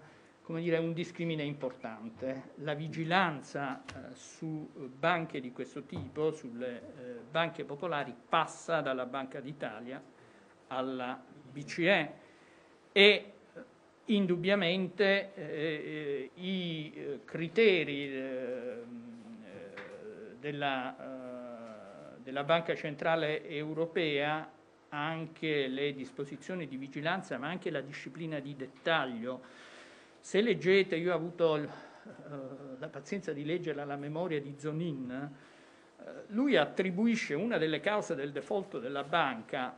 discrimine importante. La vigilanza su banche di questo tipo, sulle banche popolari, passa dalla Banca d'Italia alla BCE, e indubbiamente i criteri della Banca Centrale Europea, anche le disposizioni di vigilanza, ma anche la disciplina di dettaglio. Se leggete, io ho avuto la pazienza di leggerla alla memoria di Zonin, lui attribuisce una delle cause del default della banca,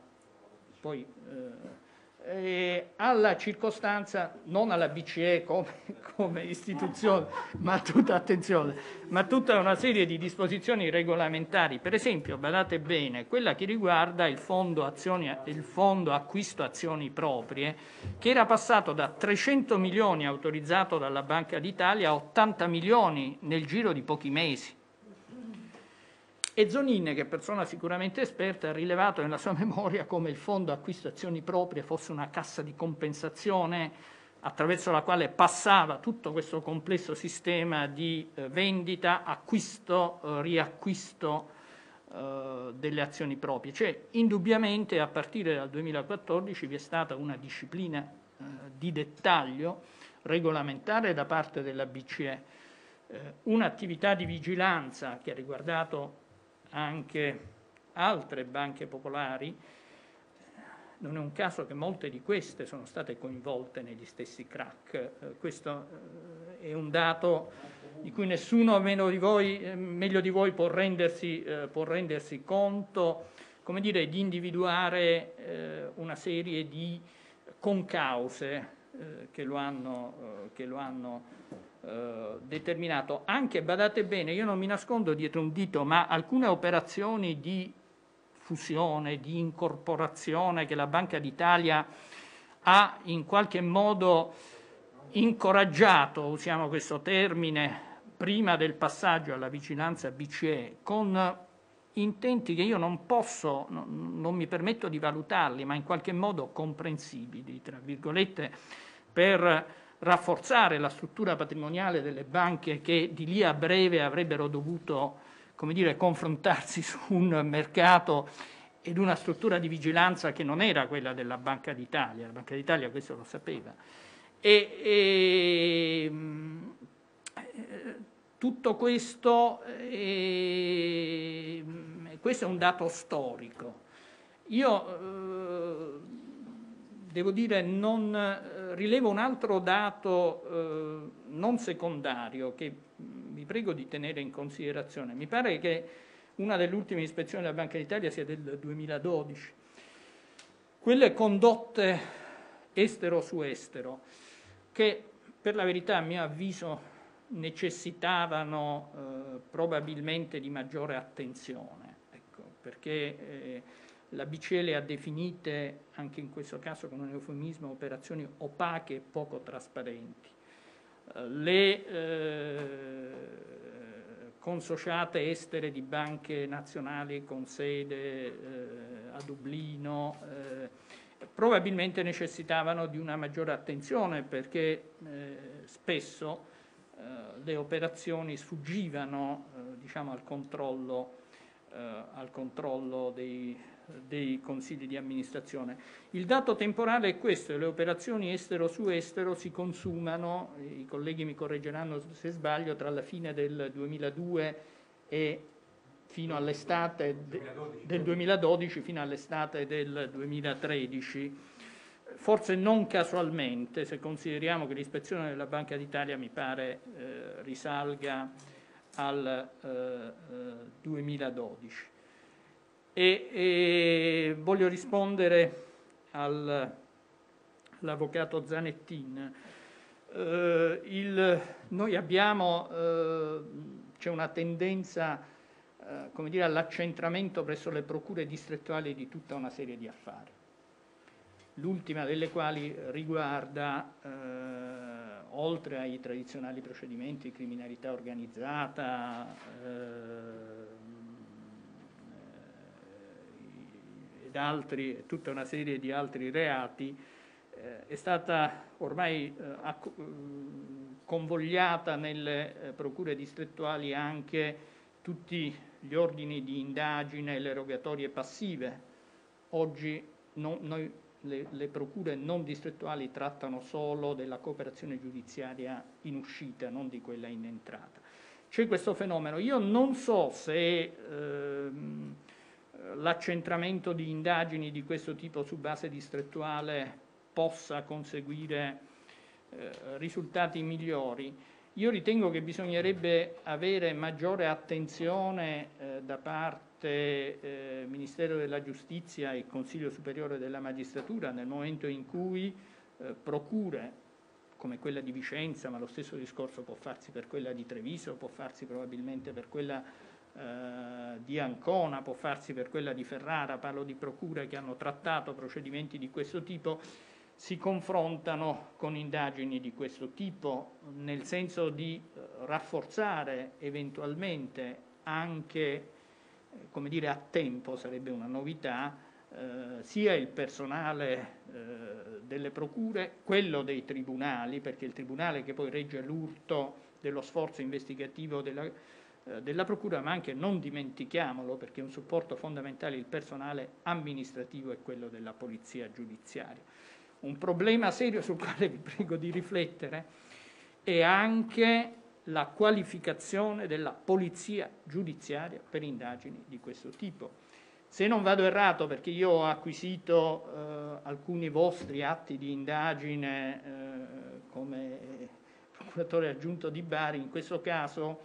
poi alla circostanza, non alla BCE come istituzione, ma tutta una serie di disposizioni regolamentari, per esempio, badate bene, quella che riguarda il fondo acquisto azioni proprie, che era passato da 300 milioni autorizzato dalla Banca d'Italia a 80 milioni nel giro di pochi mesi. E Zonin, che è persona sicuramente esperta, ha rilevato nella sua memoria come il fondo acquisto azioni proprie fosse una cassa di compensazione attraverso la quale passava tutto questo complesso sistema di vendita, acquisto, riacquisto delle azioni proprie. Cioè, indubbiamente, a partire dal 2014 vi è stata una disciplina di dettaglio regolamentare da parte della BCE, un'attività di vigilanza che ha riguardato anche altre banche popolari. Non è un caso che molte di queste sono state coinvolte negli stessi crack, questo è un dato di cui nessuno meglio di voi può rendersi conto, come dire, di individuare una serie di concause che lo hanno determinato. Anche, badate bene, io non mi nascondo dietro un dito, ma alcune operazioni di fusione, di incorporazione che la Banca d'Italia ha in qualche modo incoraggiato, usiamo questo termine, prima del passaggio alla vigilanza BCE, con intenti che io non mi permetto di valutarli, ma in qualche modo comprensibili, tra virgolette, per rafforzare la struttura patrimoniale delle banche che di lì a breve avrebbero dovuto, come dire, confrontarsi su un mercato ed una struttura di vigilanza che non era quella della Banca d'Italia. La Banca d'Italia questo lo sapeva. e tutto questo, questo è un dato storico. Io devo dire, non rilevo un altro dato non secondario che vi prego di tenere in considerazione. Mi pare che una delle ultime ispezioni della Banca d'Italia sia del 2012. Quelle condotte estero su estero, che per la verità a mio avviso necessitavano probabilmente di maggiore attenzione, ecco, perché la BCE le ha definite, anche in questo caso con un eufemismo, operazioni opache e poco trasparenti. Le consociate estere di banche nazionali con sede a Dublino probabilmente necessitavano di una maggiore attenzione, perché spesso le operazioni sfuggivano diciamo, al controllo dei consigli di amministrazione. Il dato temporale è questo: le operazioni estero su estero si consumano, i colleghi mi correggeranno se sbaglio, tra la fine del 2002 e fino all'estate del 2012 fino all'estate del 2013. Forse non casualmente, se consideriamo che l'ispezione della Banca d'Italia mi pare risalga al 2012. E voglio rispondere all'avvocato Zanettin. Noi abbiamo, c'è una tendenza come dire, all'accentramento presso le procure distrettuali di tutta una serie di affari, l'ultima delle quali riguarda, oltre ai tradizionali procedimenti di criminalità organizzata, altri, tutta una serie di altri reati, è stata ormai convogliata nelle procure distrettuali anche tutti gli ordini di indagine e le rogatorie passive. Oggi le procure non distrettuali trattano solo della cooperazione giudiziaria in uscita, non di quella in entrata. C'è questo fenomeno. Io non so se l'accentramento di indagini di questo tipo su base distrettuale possa conseguire risultati migliori. Io ritengo che bisognerebbe avere maggiore attenzione da parte Ministero della Giustizia e Consiglio Superiore della Magistratura nel momento in cui procure come quella di Vicenza, ma lo stesso discorso può farsi per quella di Treviso, può farsi probabilmente per quella di Ancona, può farsi per quella di Ferrara, parlo di procure che hanno trattato procedimenti di questo tipo, si confrontano con indagini di questo tipo, nel senso di rafforzare eventualmente anche, come dire, a tempo, sarebbe una novità, sia il personale delle procure, quello dei tribunali, perché il tribunale che poi regge l'urto dello sforzo investigativo della procura, ma anche, non dimentichiamolo, perché un supporto fondamentale il personale amministrativo e quello della polizia giudiziaria. Un problema serio sul quale vi prego di riflettere è anche la qualificazione della polizia giudiziaria per indagini di questo tipo. Se non vado errato, perché io ho acquisito alcuni vostri atti di indagine come procuratore aggiunto di Bari, in questo caso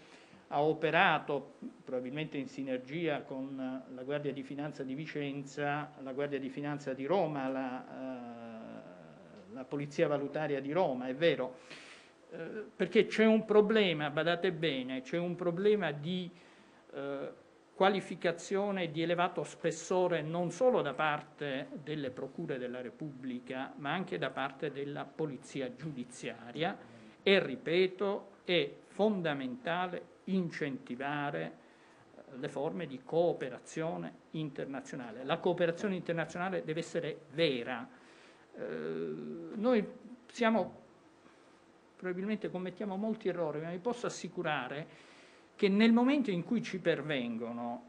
ha operato, probabilmente in sinergia con la Guardia di Finanza di Vicenza, la Guardia di Finanza di Roma, la Polizia Valutaria di Roma, è vero, perché c'è un problema, badate bene, c'è un problema di qualificazione di elevato spessore non solo da parte delle procure della Repubblica, ma anche da parte della polizia giudiziaria e, ripeto, è fondamentale incentivare le forme di cooperazione internazionale. La cooperazione internazionale deve essere vera. Noi siamo, probabilmente commettiamo molti errori, ma vi posso assicurare che nel momento in cui ci pervengono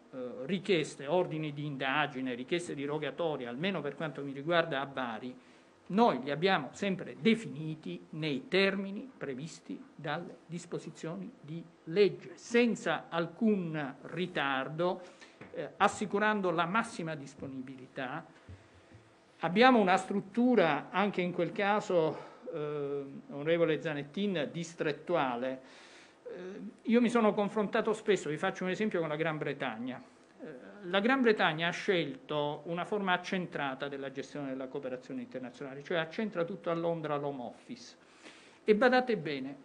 richieste, ordini di indagine, richieste di rogatoria, almeno per quanto mi riguarda a Bari, noi li abbiamo sempre definiti nei termini previsti dalle disposizioni di legge, senza alcun ritardo, assicurando la massima disponibilità. Abbiamo una struttura, anche in quel caso, onorevole Zanettin, distrettuale. Io mi sono confrontato spesso, vi faccio un esempio, con la Gran Bretagna. La Gran Bretagna ha scelto una forma accentrata della gestione della cooperazione internazionale, cioè accentra tutto a Londra, l'home office. E badate bene,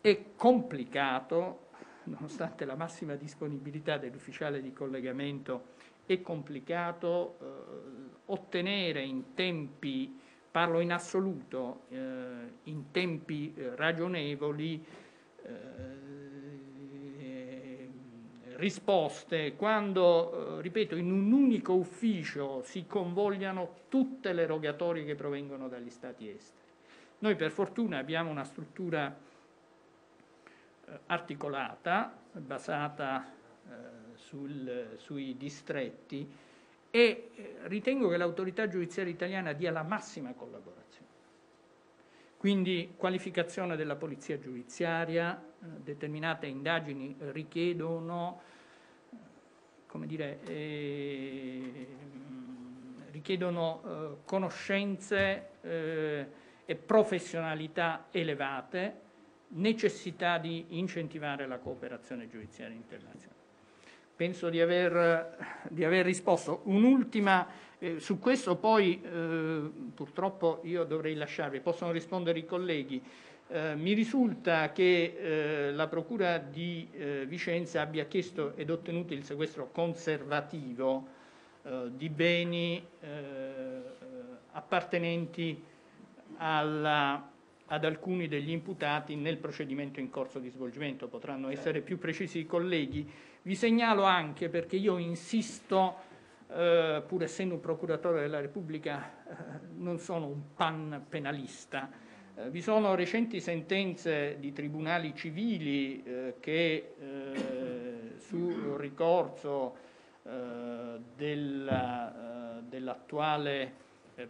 è complicato, nonostante la massima disponibilità dell'ufficiale di collegamento, è complicato ottenere in tempi, parlo in assoluto, in tempi ragionevoli, risposte, quando, ripeto, in un unico ufficio si convogliano tutte le rogatorie che provengono dagli stati esteri. Noi per fortuna abbiamo una struttura articolata, basata sui distretti, e ritengo che l'autorità giudiziaria italiana dia la massima collaborazione. Quindi qualificazione della polizia giudiziaria, determinate indagini richiedono, come dire, richiedono conoscenze e professionalità elevate, necessità di incentivare la cooperazione giudiziaria internazionale. Penso di aver risposto. Un'ultima, su questo poi purtroppo io dovrei lasciarvi, possono rispondere i colleghi. Mi risulta che la Procura di Vicenza abbia chiesto ed ottenuto il sequestro conservativo di beni appartenenti ad alcuni degli imputati nel procedimento in corso di svolgimento. Potranno essere più precisi i colleghi. Vi segnalo anche, perché io insisto, pur essendo un procuratore della Repubblica, non sono un panpenalista, vi sono recenti sentenze di tribunali civili che sul ricorso dell'attuale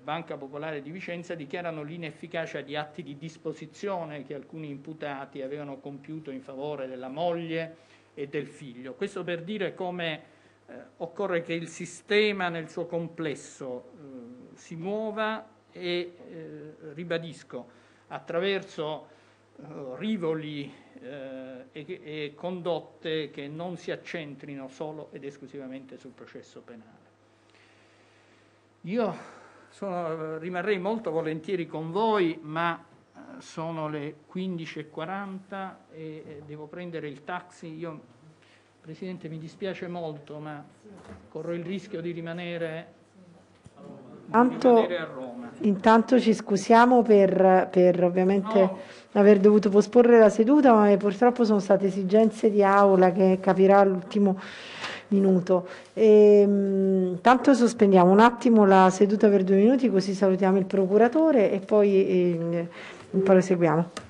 Banca Popolare di Vicenza dichiarano l'inefficacia di atti di disposizione che alcuni imputati avevano compiuto in favore della moglie e del figlio. Questo per dire come occorre che il sistema nel suo complesso si muova e, ribadisco, attraverso rivoli e condotte che non si accentrino solo ed esclusivamente sul processo penale. Io rimarrei molto volentieri con voi, ma sono le 15:40 e devo prendere il taxi. Io, Presidente, mi dispiace molto, ma corro il rischio di rimanere, a Roma. Intanto ci scusiamo per ovviamente aver dovuto posporre la seduta, ma purtroppo sono state esigenze di aula che capirà all'ultimo minuto. Intanto sospendiamo un attimo la seduta per 2 minuti, così salutiamo il procuratore e poi proseguiamo.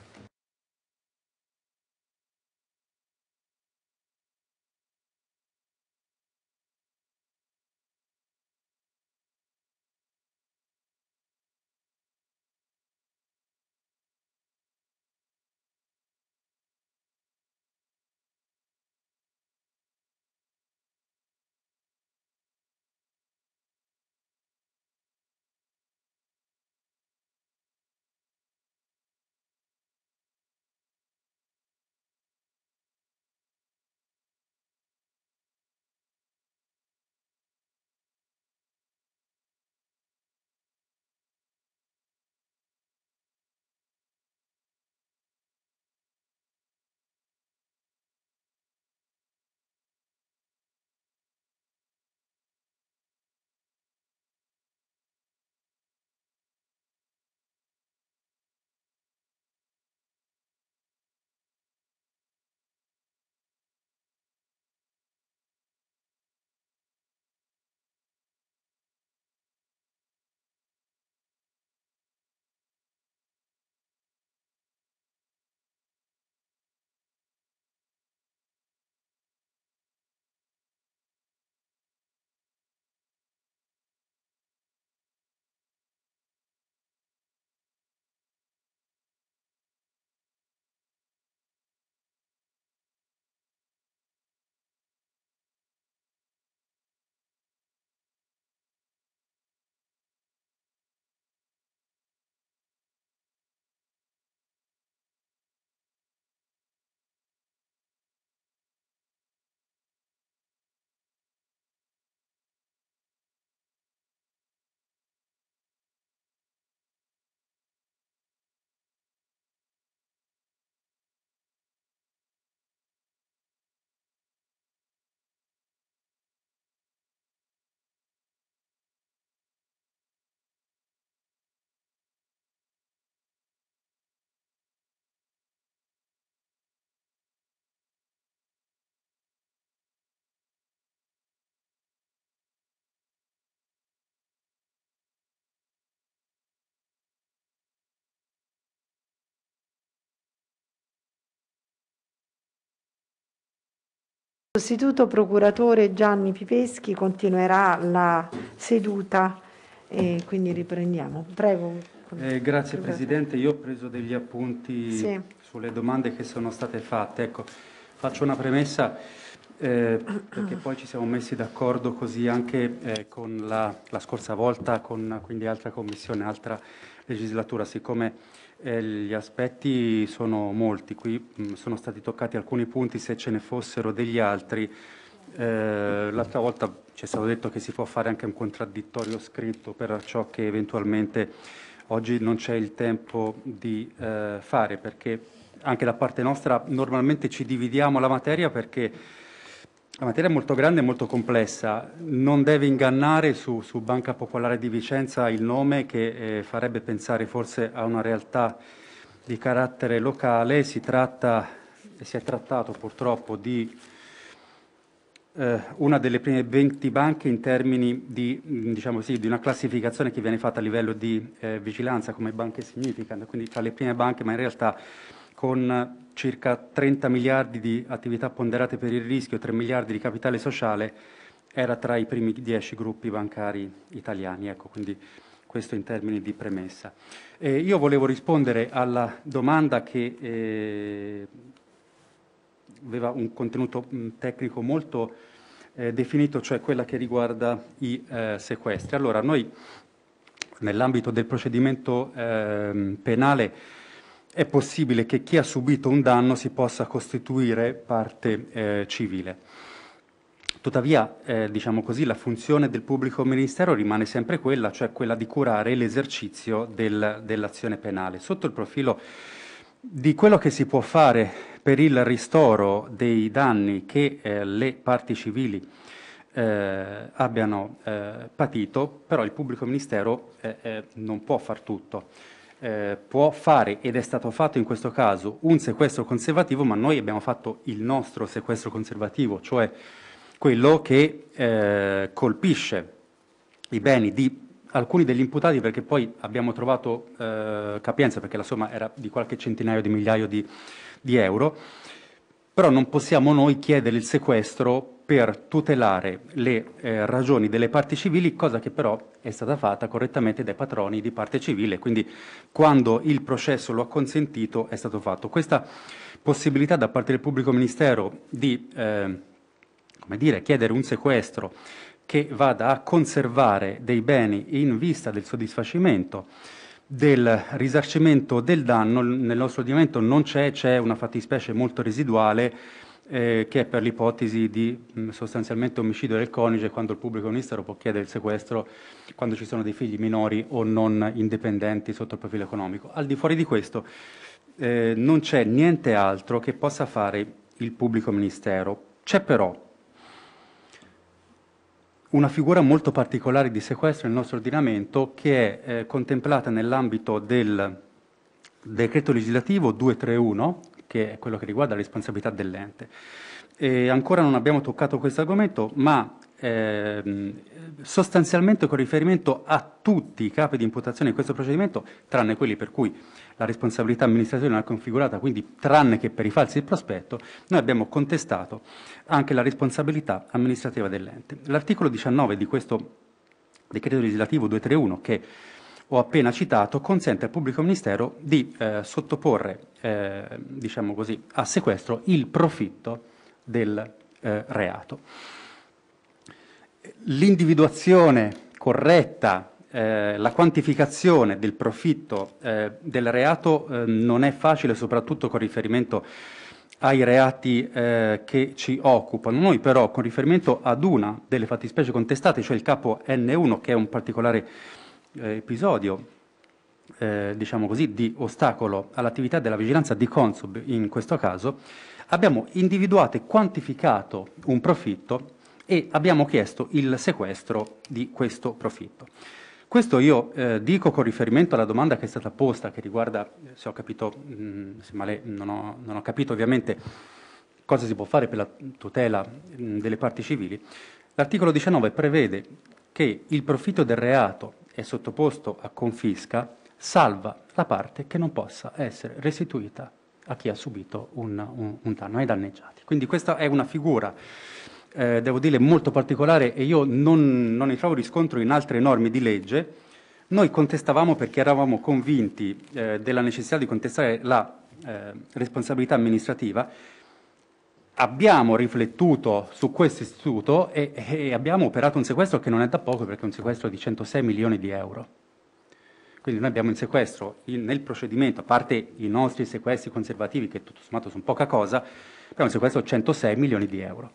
sostituto procuratore Gianni Pipeschi continuerà la seduta e quindi riprendiamo. Prego. Grazie Presidente, io ho preso degli appunti sulle domande che sono state fatte. Ecco, faccio una premessa perché poi ci siamo messi d'accordo così anche con la scorsa volta, con quindi altra commissione, altra legislatura, siccome gli aspetti sono molti, qui sono stati toccati alcuni punti, se ce ne fossero degli altri. L'altra volta ci è stato detto che si può fare anche un contraddittorio scritto per ciò che eventualmente oggi non c'è il tempo di fare, perché anche da parte nostra normalmente ci dividiamo la materia perché la materia è molto grande e molto complessa, non deve ingannare su Banca Popolare di Vicenza il nome che farebbe pensare forse a una realtà di carattere locale. Si è trattato purtroppo di una delle prime 20 banche in termini di una classificazione che viene fatta a livello di vigilanza come banche significant, quindi tra le prime banche, ma in realtà con circa 30 miliardi di attività ponderate per il rischio, 3 miliardi di capitale sociale, era tra i primi 10 gruppi bancari italiani. Ecco, quindi questo in termini di premessa. Io volevo rispondere alla domanda che aveva un contenuto tecnico molto definito, cioè quella che riguarda i sequestri. Allora, noi nell'ambito del procedimento penale è possibile che chi ha subito un danno si possa costituire parte civile. Tuttavia, la funzione del pubblico ministero rimane sempre quella, cioè quella di curare l'esercizio dell'azione penale. Sotto il profilo di quello che si può fare per il ristoro dei danni che le parti civili abbiano patito, però il pubblico ministero non può far tutto. Può fare, ed è stato fatto in questo caso, un sequestro conservativo, ma noi abbiamo fatto il nostro sequestro conservativo, cioè quello che colpisce i beni di alcuni degli imputati, perché poi abbiamo trovato capienza, perché la somma era di qualche centinaio di migliaio di euro, però non possiamo noi chiedere il sequestro per tutelare le ragioni delle parti civili, cosa che però è stata fatta correttamente dai patroni di parte civile, quindi quando il processo lo ha consentito è stato fatto. Questa possibilità da parte del pubblico ministero di chiedere un sequestro che vada a conservare dei beni in vista del soddisfacimento del risarcimento del danno, nel nostro ordinamento non c'è, c'è una fattispecie molto residuale, che è per l'ipotesi di sostanzialmente omicidio del coniuge, quando il pubblico ministero può chiedere il sequestro quando ci sono dei figli minori o non indipendenti sotto il profilo economico. Al di fuori di questo non c'è niente altro che possa fare il pubblico ministero. C'è però una figura molto particolare di sequestro nel nostro ordinamento che è contemplata nell'ambito del decreto legislativo 231, che è quello che riguarda la responsabilità dell'ente. Ancora non abbiamo toccato questo argomento, ma sostanzialmente con riferimento a tutti i capi di imputazione di questo procedimento, tranne quelli per cui la responsabilità amministrativa non è configurata, quindi tranne che per i falsi di prospetto, noi abbiamo contestato anche la responsabilità amministrativa dell'ente. L'articolo 19 di questo decreto legislativo 231, che ho appena citato, consente al pubblico ministero di sottoporre a sequestro il profitto del reato. L'individuazione corretta, la quantificazione del profitto del reato non è facile, soprattutto con riferimento ai reati che ci occupano. Noi però, con riferimento ad una delle fattispecie contestate, cioè il capo N1, che è un particolare episodio di ostacolo all'attività della vigilanza di Consob, in questo caso abbiamo individuato e quantificato un profitto e abbiamo chiesto il sequestro di questo profitto. Questo io dico con riferimento alla domanda che è stata posta, che riguarda, se ho capito, non ho capito ovviamente cosa si può fare per la tutela delle parti civili. L'articolo 19 prevede che il profitto del reato è sottoposto a confisca, salva la parte che non possa essere restituita a chi ha subito un danno, ai danneggiati. Quindi questa è una figura, devo dire, molto particolare, e io non ne trovo riscontro in altre norme di legge. Noi contestavamo perché eravamo convinti della necessità di contestare la responsabilità amministrativa. Abbiamo riflettuto su questo istituto e abbiamo operato un sequestro che non è da poco, perché è un sequestro di 106 milioni di euro. Quindi noi abbiamo in sequestro, nel procedimento, a parte i nostri sequestri conservativi, che tutto sommato sono poca cosa, abbiamo in sequestro 106 milioni di euro.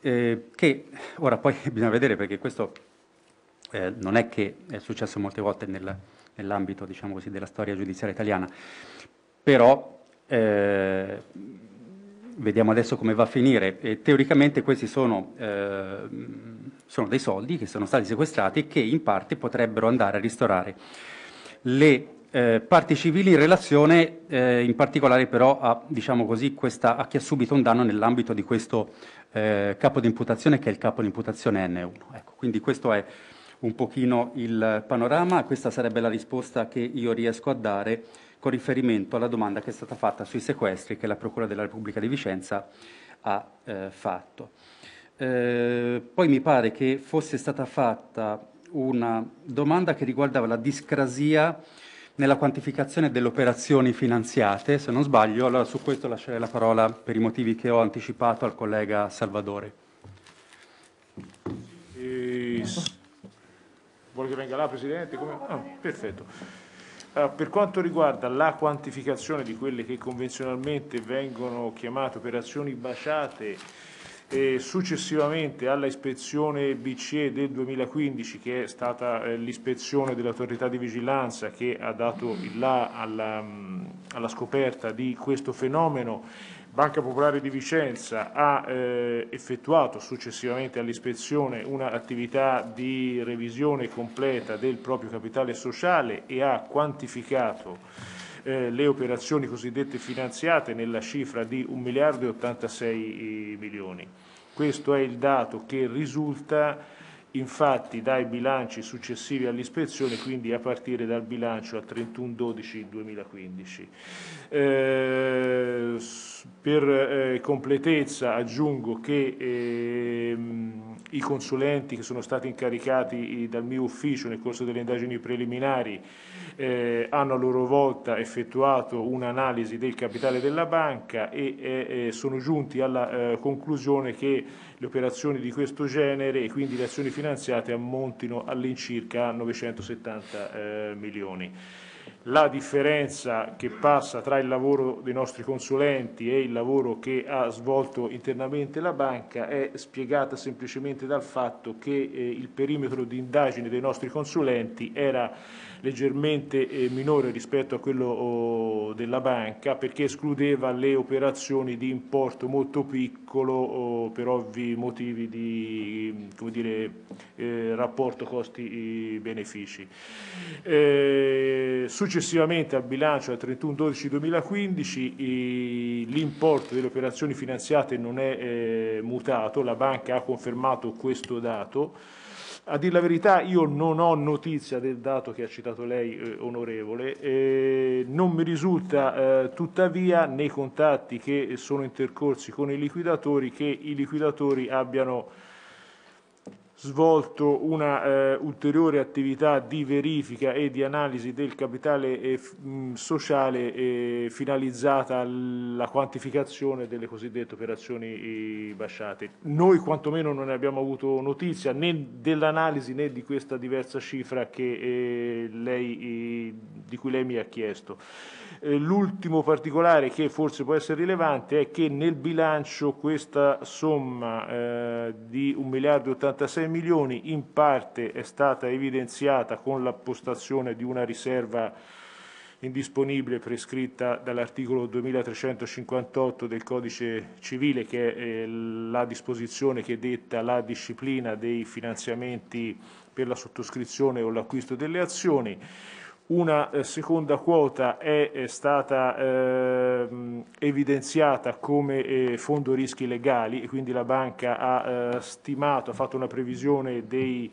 Che ora poi bisogna vedere, perché questo non è che è successo molte volte nell'ambito, diciamo così, della storia giudiziaria italiana, però vediamo adesso come va a finire. Teoricamente questi sono dei soldi che sono stati sequestrati e che in parte potrebbero andare a ristorare le parti civili, in relazione in particolare però a, diciamo così, a chi ha subito un danno nell'ambito di questo capo di imputazione, che è il capo di imputazione N1. Ecco, quindi questo è un pochino il panorama. Questa sarebbe la risposta che io riesco a dare con riferimento alla domanda che è stata fatta sui sequestri che la Procura della Repubblica di Vicenza ha fatto. Poi mi pare che fosse stata fatta una domanda che riguardava la discrasia nella quantificazione delle operazioni finanziate, se non sbaglio. Allora su questo lascerei la parola, per i motivi che ho anticipato, al collega Salvatore. Vuole che venga là, Presidente? Come... Ah, perfetto. Allora, per quanto riguarda la quantificazione di quelle che convenzionalmente vengono chiamate operazioni baciate, successivamente alla ispezione BCE del 2015, che è stata l'ispezione dell'autorità di vigilanza che ha dato il là alla scoperta di questo fenomeno, Banca Popolare di Vicenza ha effettuato successivamente all'ispezione un'attività di revisione completa del proprio capitale sociale e ha quantificato le operazioni cosiddette finanziate nella cifra di 1 miliardo e 86 milioni. Questo è il dato che risulta infatti dai bilanci successivi all'ispezione, quindi a partire dal bilancio a 31/12/2015. Per completezza aggiungo che i consulenti che sono stati incaricati dal mio ufficio nel corso delle indagini preliminari hanno a loro volta effettuato un'analisi del capitale della banca e sono giunti alla conclusione che le operazioni di questo genere e quindi le azioni finanziate ammontino all'incirca 970 milioni. La differenza che passa tra il lavoro dei nostri consulenti e il lavoro che ha svolto internamente la banca è spiegata semplicemente dal fatto che il perimetro di indagine dei nostri consulenti era leggermente minore rispetto a quello della banca, perché escludeva le operazioni di importo molto piccolo per ovvi motivi di, come dire, rapporto costi-benefici. Successivamente al bilancio al 31/12/2015 l'importo delle operazioni finanziate non è mutato, la banca ha confermato questo dato. A dir la verità io non ho notizia del dato che ha citato lei, onorevole, non mi risulta tuttavia nei contatti che sono intercorsi con i liquidatori che i liquidatori abbiano svolto una ulteriore attività di verifica e di analisi del capitale sociale finalizzata alla quantificazione delle cosiddette operazioni basciate. Noi quantomeno non ne abbiamo avuto notizia né dell'analisi né di questa diversa cifra che, di cui lei mi ha chiesto. L'ultimo particolare che forse può essere rilevante è che nel bilancio questa somma di 1 miliardo e 86 milioni in parte è stata evidenziata con la postazione di una riserva indisponibile prescritta dall'articolo 2358 del Codice Civile, che è la disposizione che detta la disciplina dei finanziamenti per la sottoscrizione o l'acquisto delle azioni. Una seconda quota è stata evidenziata come fondo rischi legali e quindi la banca ha fatto una previsione dei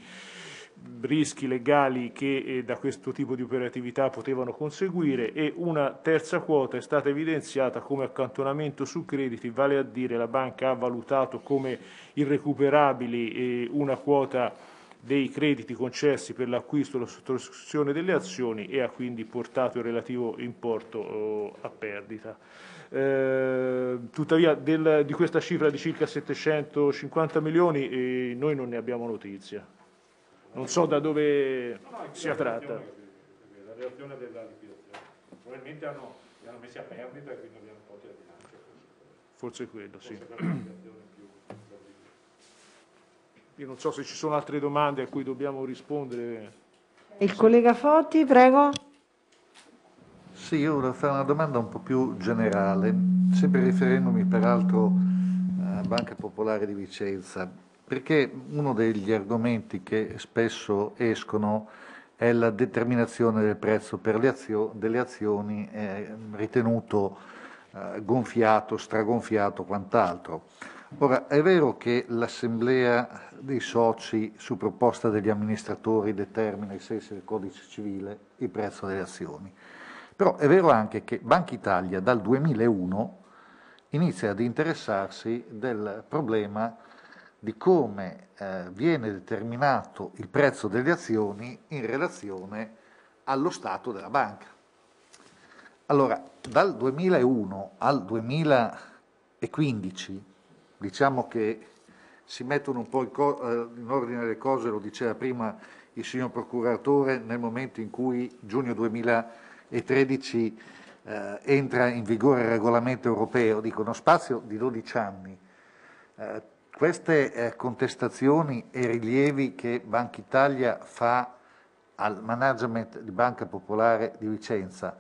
rischi legali che da questo tipo di operatività potevano conseguire, e una terza quota è stata evidenziata come accantonamento su crediti, vale a dire la banca ha valutato come irrecuperabili una quota dei crediti concessi per l'acquisto e la sottoscrizione delle azioni e ha quindi portato il relativo importo a perdita. Tuttavia di questa cifra di circa 750 milioni noi non ne abbiamo notizia. Non so da dove sia tratta. La reazione della liquidazione. Probabilmente li hanno messi a perdita e quindi abbiamo portato la bilancia. Forse è quello, sì. Io non so se ci sono altre domande a cui dobbiamo rispondere. Il collega Fotti, prego. Sì, io volevo fare una domanda un po' più generale, sempre riferendomi peraltro a Banca Popolare di Vicenza, perché uno degli argomenti che spesso escono è la determinazione del prezzo per delle azioni ritenuto gonfiato, stragonfiato, quant'altro. Ora, è vero che l'assemblea dei soci su proposta degli amministratori determina, ai sensi del codice civile, il prezzo delle azioni, però è vero anche che Banca Italia dal 2001 inizia ad interessarsi del problema di come viene determinato il prezzo delle azioni in relazione allo stato della banca. Allora, dal 2001 al 2015, diciamo che si mettono un po' in ordine le cose, lo diceva prima il signor procuratore, nel momento in cui giugno 2013 entra in vigore il regolamento europeo, dico uno spazio di 12 anni. Queste contestazioni e rilievi che Banca Italia fa al management di Banca Popolare di Vicenza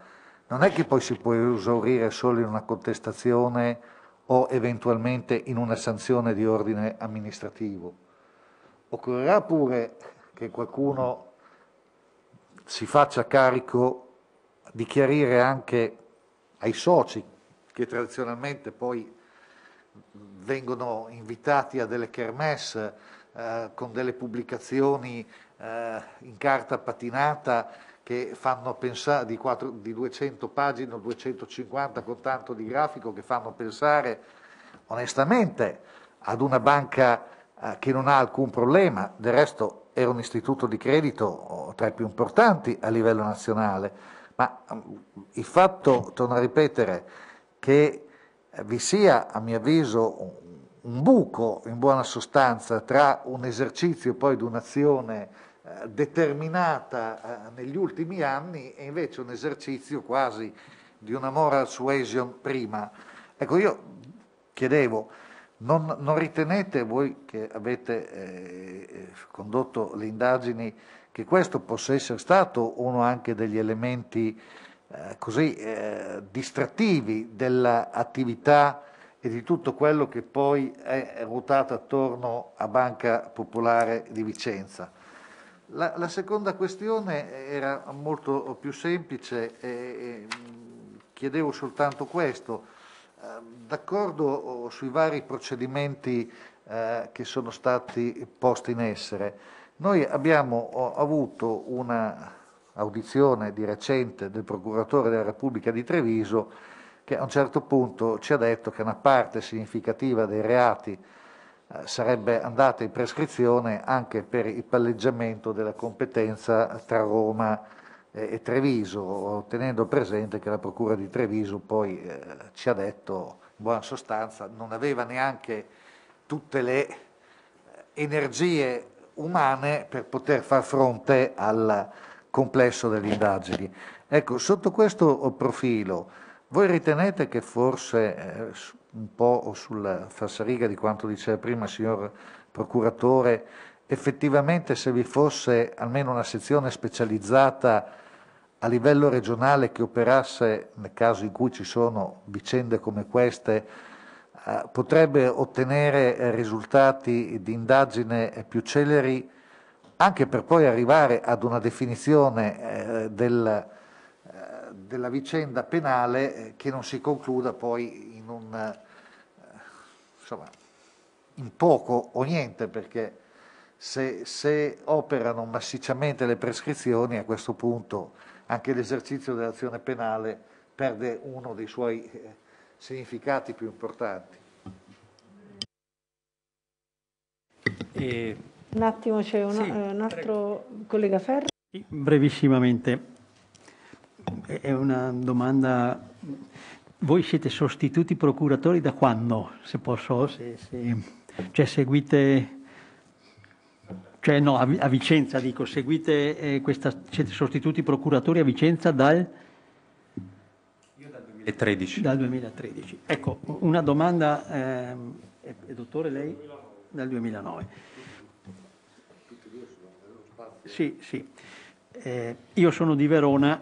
non è che poi si può esaurire solo in una contestazione o eventualmente in una sanzione di ordine amministrativo. Occorrerà pure che qualcuno si faccia carico di chiarire anche ai soci, che tradizionalmente poi vengono invitati a delle kermesse con delle pubblicazioni in carta patinata che fanno pensare di 200 pagine o 250 con tanto di grafico, che fanno pensare onestamente ad una banca che non ha alcun problema. Del resto era un istituto di credito tra i più importanti a livello nazionale, ma il fatto, torno a ripetere, che vi sia a mio avviso un buco in buona sostanza tra un esercizio poi di un'azione determinata negli ultimi anni e invece un esercizio quasi di una moral suasion prima. Ecco, io chiedevo, non ritenete voi che avete condotto le indagini che questo possa essere stato uno anche degli elementi così distrattivi dell'attività e di tutto quello che poi è ruotato attorno a Banca Popolare di Vicenza? La seconda questione era molto più semplice e chiedevo soltanto questo. D'accordo sui vari procedimenti che sono stati posti in essere, noi abbiamo avuto un'audizione di recente del procuratore della Repubblica di Treviso, che a un certo punto ci ha detto che una parte significativa dei reati sarebbe andata in prescrizione anche per il palleggiamento della competenza tra Roma e Treviso, tenendo presente che la Procura di Treviso poi ci ha detto, in buona sostanza, non aveva neanche tutte le energie umane per poter far fronte al complesso delle indagini. Ecco, sotto questo profilo, voi ritenete che forse un po' sulla falsariga di quanto diceva prima il signor procuratore, effettivamente se vi fosse almeno una sezione specializzata a livello regionale che operasse nel caso in cui ci sono vicende come queste, potrebbe ottenere risultati di indagine più celeri, anche per poi arrivare ad una definizione della vicenda penale che non si concluda poi in un, insomma, in poco o niente, perché se operano massicciamente le prescrizioni, a questo punto anche l'esercizio dell'azione penale perde uno dei suoi significati più importanti. Un attimo, c'è un altro collega Ferro. Brevissimamente, è una domanda. Voi siete sostituti procuratori da quando? Se posso, cioè seguite, cioè no, a Vicenza dico, seguite siete sostituti procuratori a Vicenza dal? Io dal 2013. Dal 2013. Ecco, una domanda, dottore, lei? Dal 2009. Sì, sì. Io sono di Verona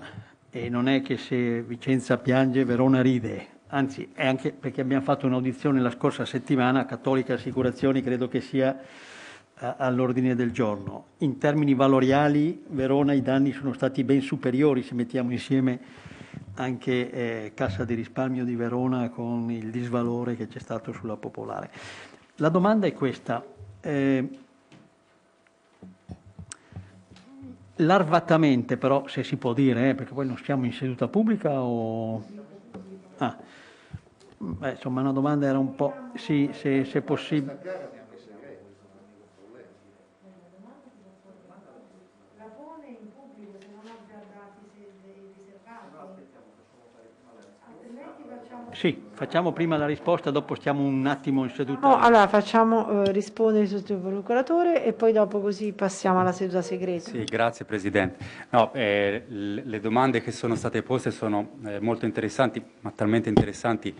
e non è che se Vicenza piange Verona ride, anzi è anche perché abbiamo fatto un'audizione la scorsa settimana, Cattolica Assicurazioni credo che sia all'ordine del giorno. In termini valoriali Verona i danni sono stati ben superiori, se mettiamo insieme anche Cassa di Risparmio di Verona con il disvalore che c'è stato sulla Popolare. La domanda è questa, larvatamente però, se si può dire, perché poi non siamo in seduta pubblica o... Ah. Beh, insomma una domanda era un po'... Sì, se è possibile... Sì, facciamo prima la risposta, dopo stiamo un attimo in seduta. No, allora facciamo rispondere il procuratore e poi dopo così passiamo alla seduta segreta. Sì, grazie Presidente. No, le domande che sono state poste sono molto interessanti, ma talmente interessanti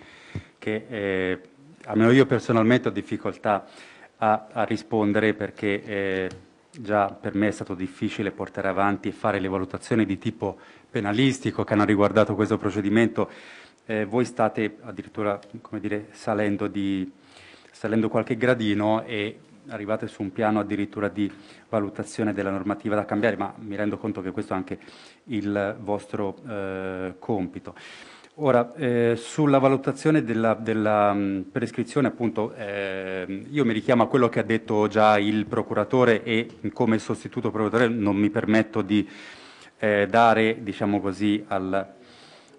che almeno io personalmente ho difficoltà a rispondere, perché già per me è stato difficile portare avanti e fare le valutazioni di tipo penalistico che hanno riguardato questo procedimento. Voi state addirittura, come dire, salendo qualche gradino e arrivate su un piano addirittura di valutazione della normativa da cambiare, ma mi rendo conto che questo è anche il vostro compito. Ora, sulla valutazione della prescrizione, appunto, io mi richiamo a quello che ha detto già il procuratore e come sostituto procuratore non mi permetto di dare, diciamo così,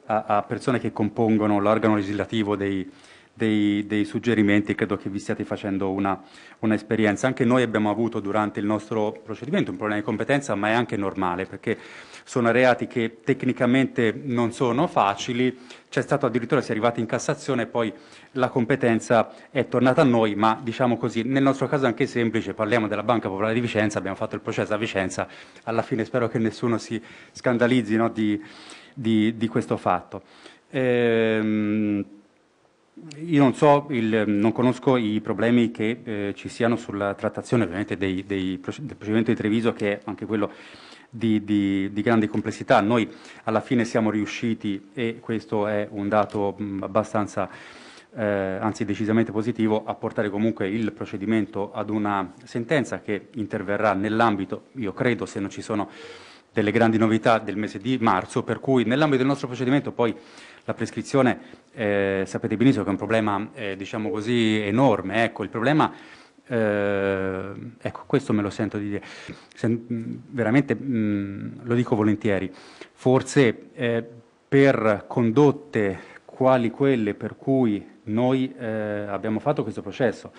a persone che compongono l'organo legislativo dei suggerimenti. Credo che vi stiate facendo un'esperienza. Anche noi abbiamo avuto durante il nostro procedimento un problema di competenza, ma è anche normale, perché sono reati che tecnicamente non sono facili, c'è stato addirittura, si è arrivati in Cassazione, poi la competenza è tornata a noi, ma diciamo così, nel nostro caso è anche semplice, parliamo della Banca Popolare di Vicenza, abbiamo fatto il processo a Vicenza, alla fine spero che nessuno si scandalizzi, no, di questo fatto. Io non so, non conosco i problemi che ci siano sulla trattazione ovviamente del procedimento di Treviso, che è anche quello di grande complessità. Noi alla fine siamo riusciti, e questo è un dato abbastanza, anzi decisamente positivo, a portare comunque il procedimento ad una sentenza che interverrà nell'ambito, io credo, se non ci sono delle grandi novità, del mese di marzo, per cui nell'ambito del nostro procedimento poi la prescrizione, sapete benissimo che è un problema, diciamo così, enorme. Ecco, il problema, ecco, questo me lo sento di dire, veramente lo dico volentieri, forse per condotte quali quelle per cui noi abbiamo fatto questo processo,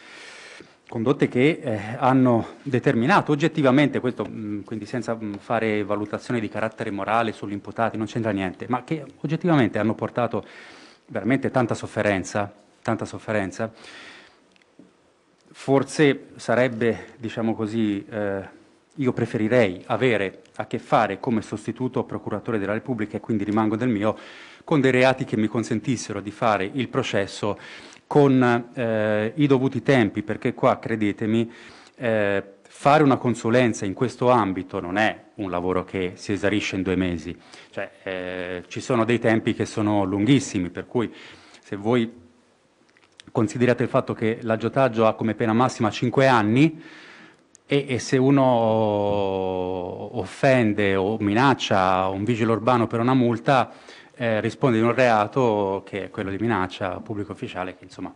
condotte che hanno determinato oggettivamente, questo quindi senza fare valutazioni di carattere morale sugli imputati, non c'entra niente, ma che oggettivamente hanno portato veramente tanta sofferenza, forse sarebbe, diciamo così, io preferirei avere a che fare come sostituto procuratore della Repubblica, e quindi rimango del mio, con dei reati che mi consentissero di fare il processo con i dovuti tempi, perché qua, credetemi, fare una consulenza in questo ambito non è un lavoro che si esaurisce in 2 mesi, cioè, ci sono dei tempi che sono lunghissimi, per cui se voi considerate il fatto che l'aggiotaggio ha come pena massima 5 anni, e se uno offende o minaccia un vigile urbano per una multa, risponde di un reato che è quello di minaccia a pubblico ufficiale, che insomma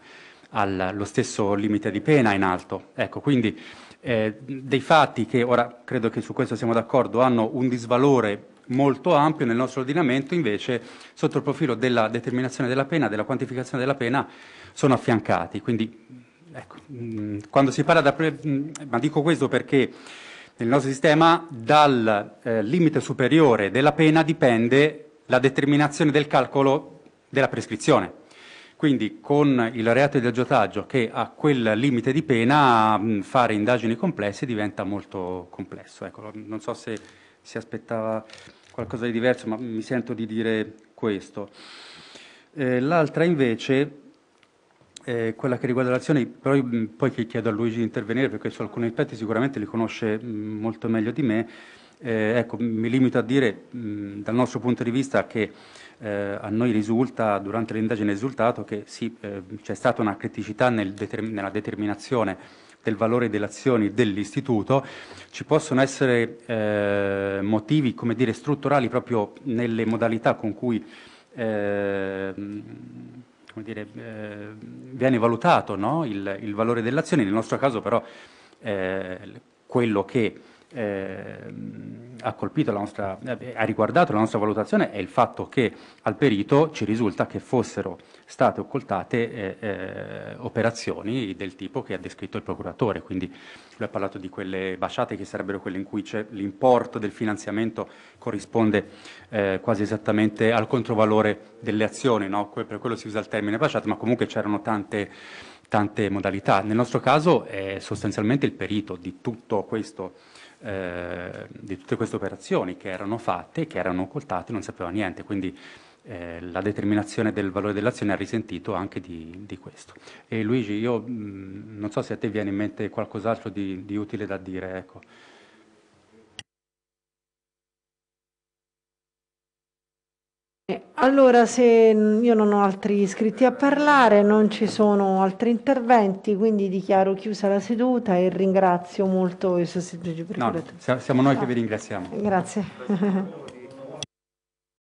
allo stesso limite di pena in alto. Ecco, quindi dei fatti che, ora credo che su questo siamo d'accordo, hanno un disvalore molto ampio nel nostro ordinamento, invece sotto il profilo della determinazione della pena, della quantificazione della pena, sono affiancati. Quindi ecco, quando si parla ma dico questo perché nel nostro sistema dal limite superiore della pena dipende la determinazione del calcolo della prescrizione. Quindi con il reato di aggiotaggio che ha quel limite di pena, fare indagini complesse diventa molto complesso. Ecco, non so se si aspettava qualcosa di diverso, ma mi sento di dire questo. L'altra invece, quella che riguarda l'azione, però poi chiedo a Luigi di intervenire perché su alcuni aspetti sicuramente li conosce molto meglio di me. Ecco, mi limito a dire dal nostro punto di vista che a noi risulta, durante l'indagine è risultato che sì, c'è stata una criticità nella determinazione del valore delle azioni dell'istituto. Ci possono essere motivi, come dire, strutturali proprio nelle modalità con cui come dire, viene valutato, no? il valore delle azioni. Nel nostro caso però quello che ha colpito la nostra, ha riguardato la nostra valutazione è il fatto che al perito ci risulta che fossero state occultate operazioni del tipo che ha descritto il procuratore. Quindi lui ha parlato di quelle baciate, che sarebbero quelle in cui l'importo del finanziamento corrisponde quasi esattamente al controvalore delle azioni, no? Per quello si usa il termine baciate, ma comunque c'erano tante modalità. Nel nostro caso è sostanzialmente il perito di tutto questo, di tutte queste operazioni che erano fatte, che erano occultate, non sapeva niente, quindi la determinazione del valore dell'azione ha risentito anche di questo. E Luigi, io non so se a te viene in mente qualcos'altro di utile da dire, ecco. Allora, se io non ho altri iscritti a parlare, non ci sono altri interventi, quindi dichiaro chiusa la seduta e ringrazio molto i sostituti procuratori. No, siamo noi che vi ringraziamo. Grazie.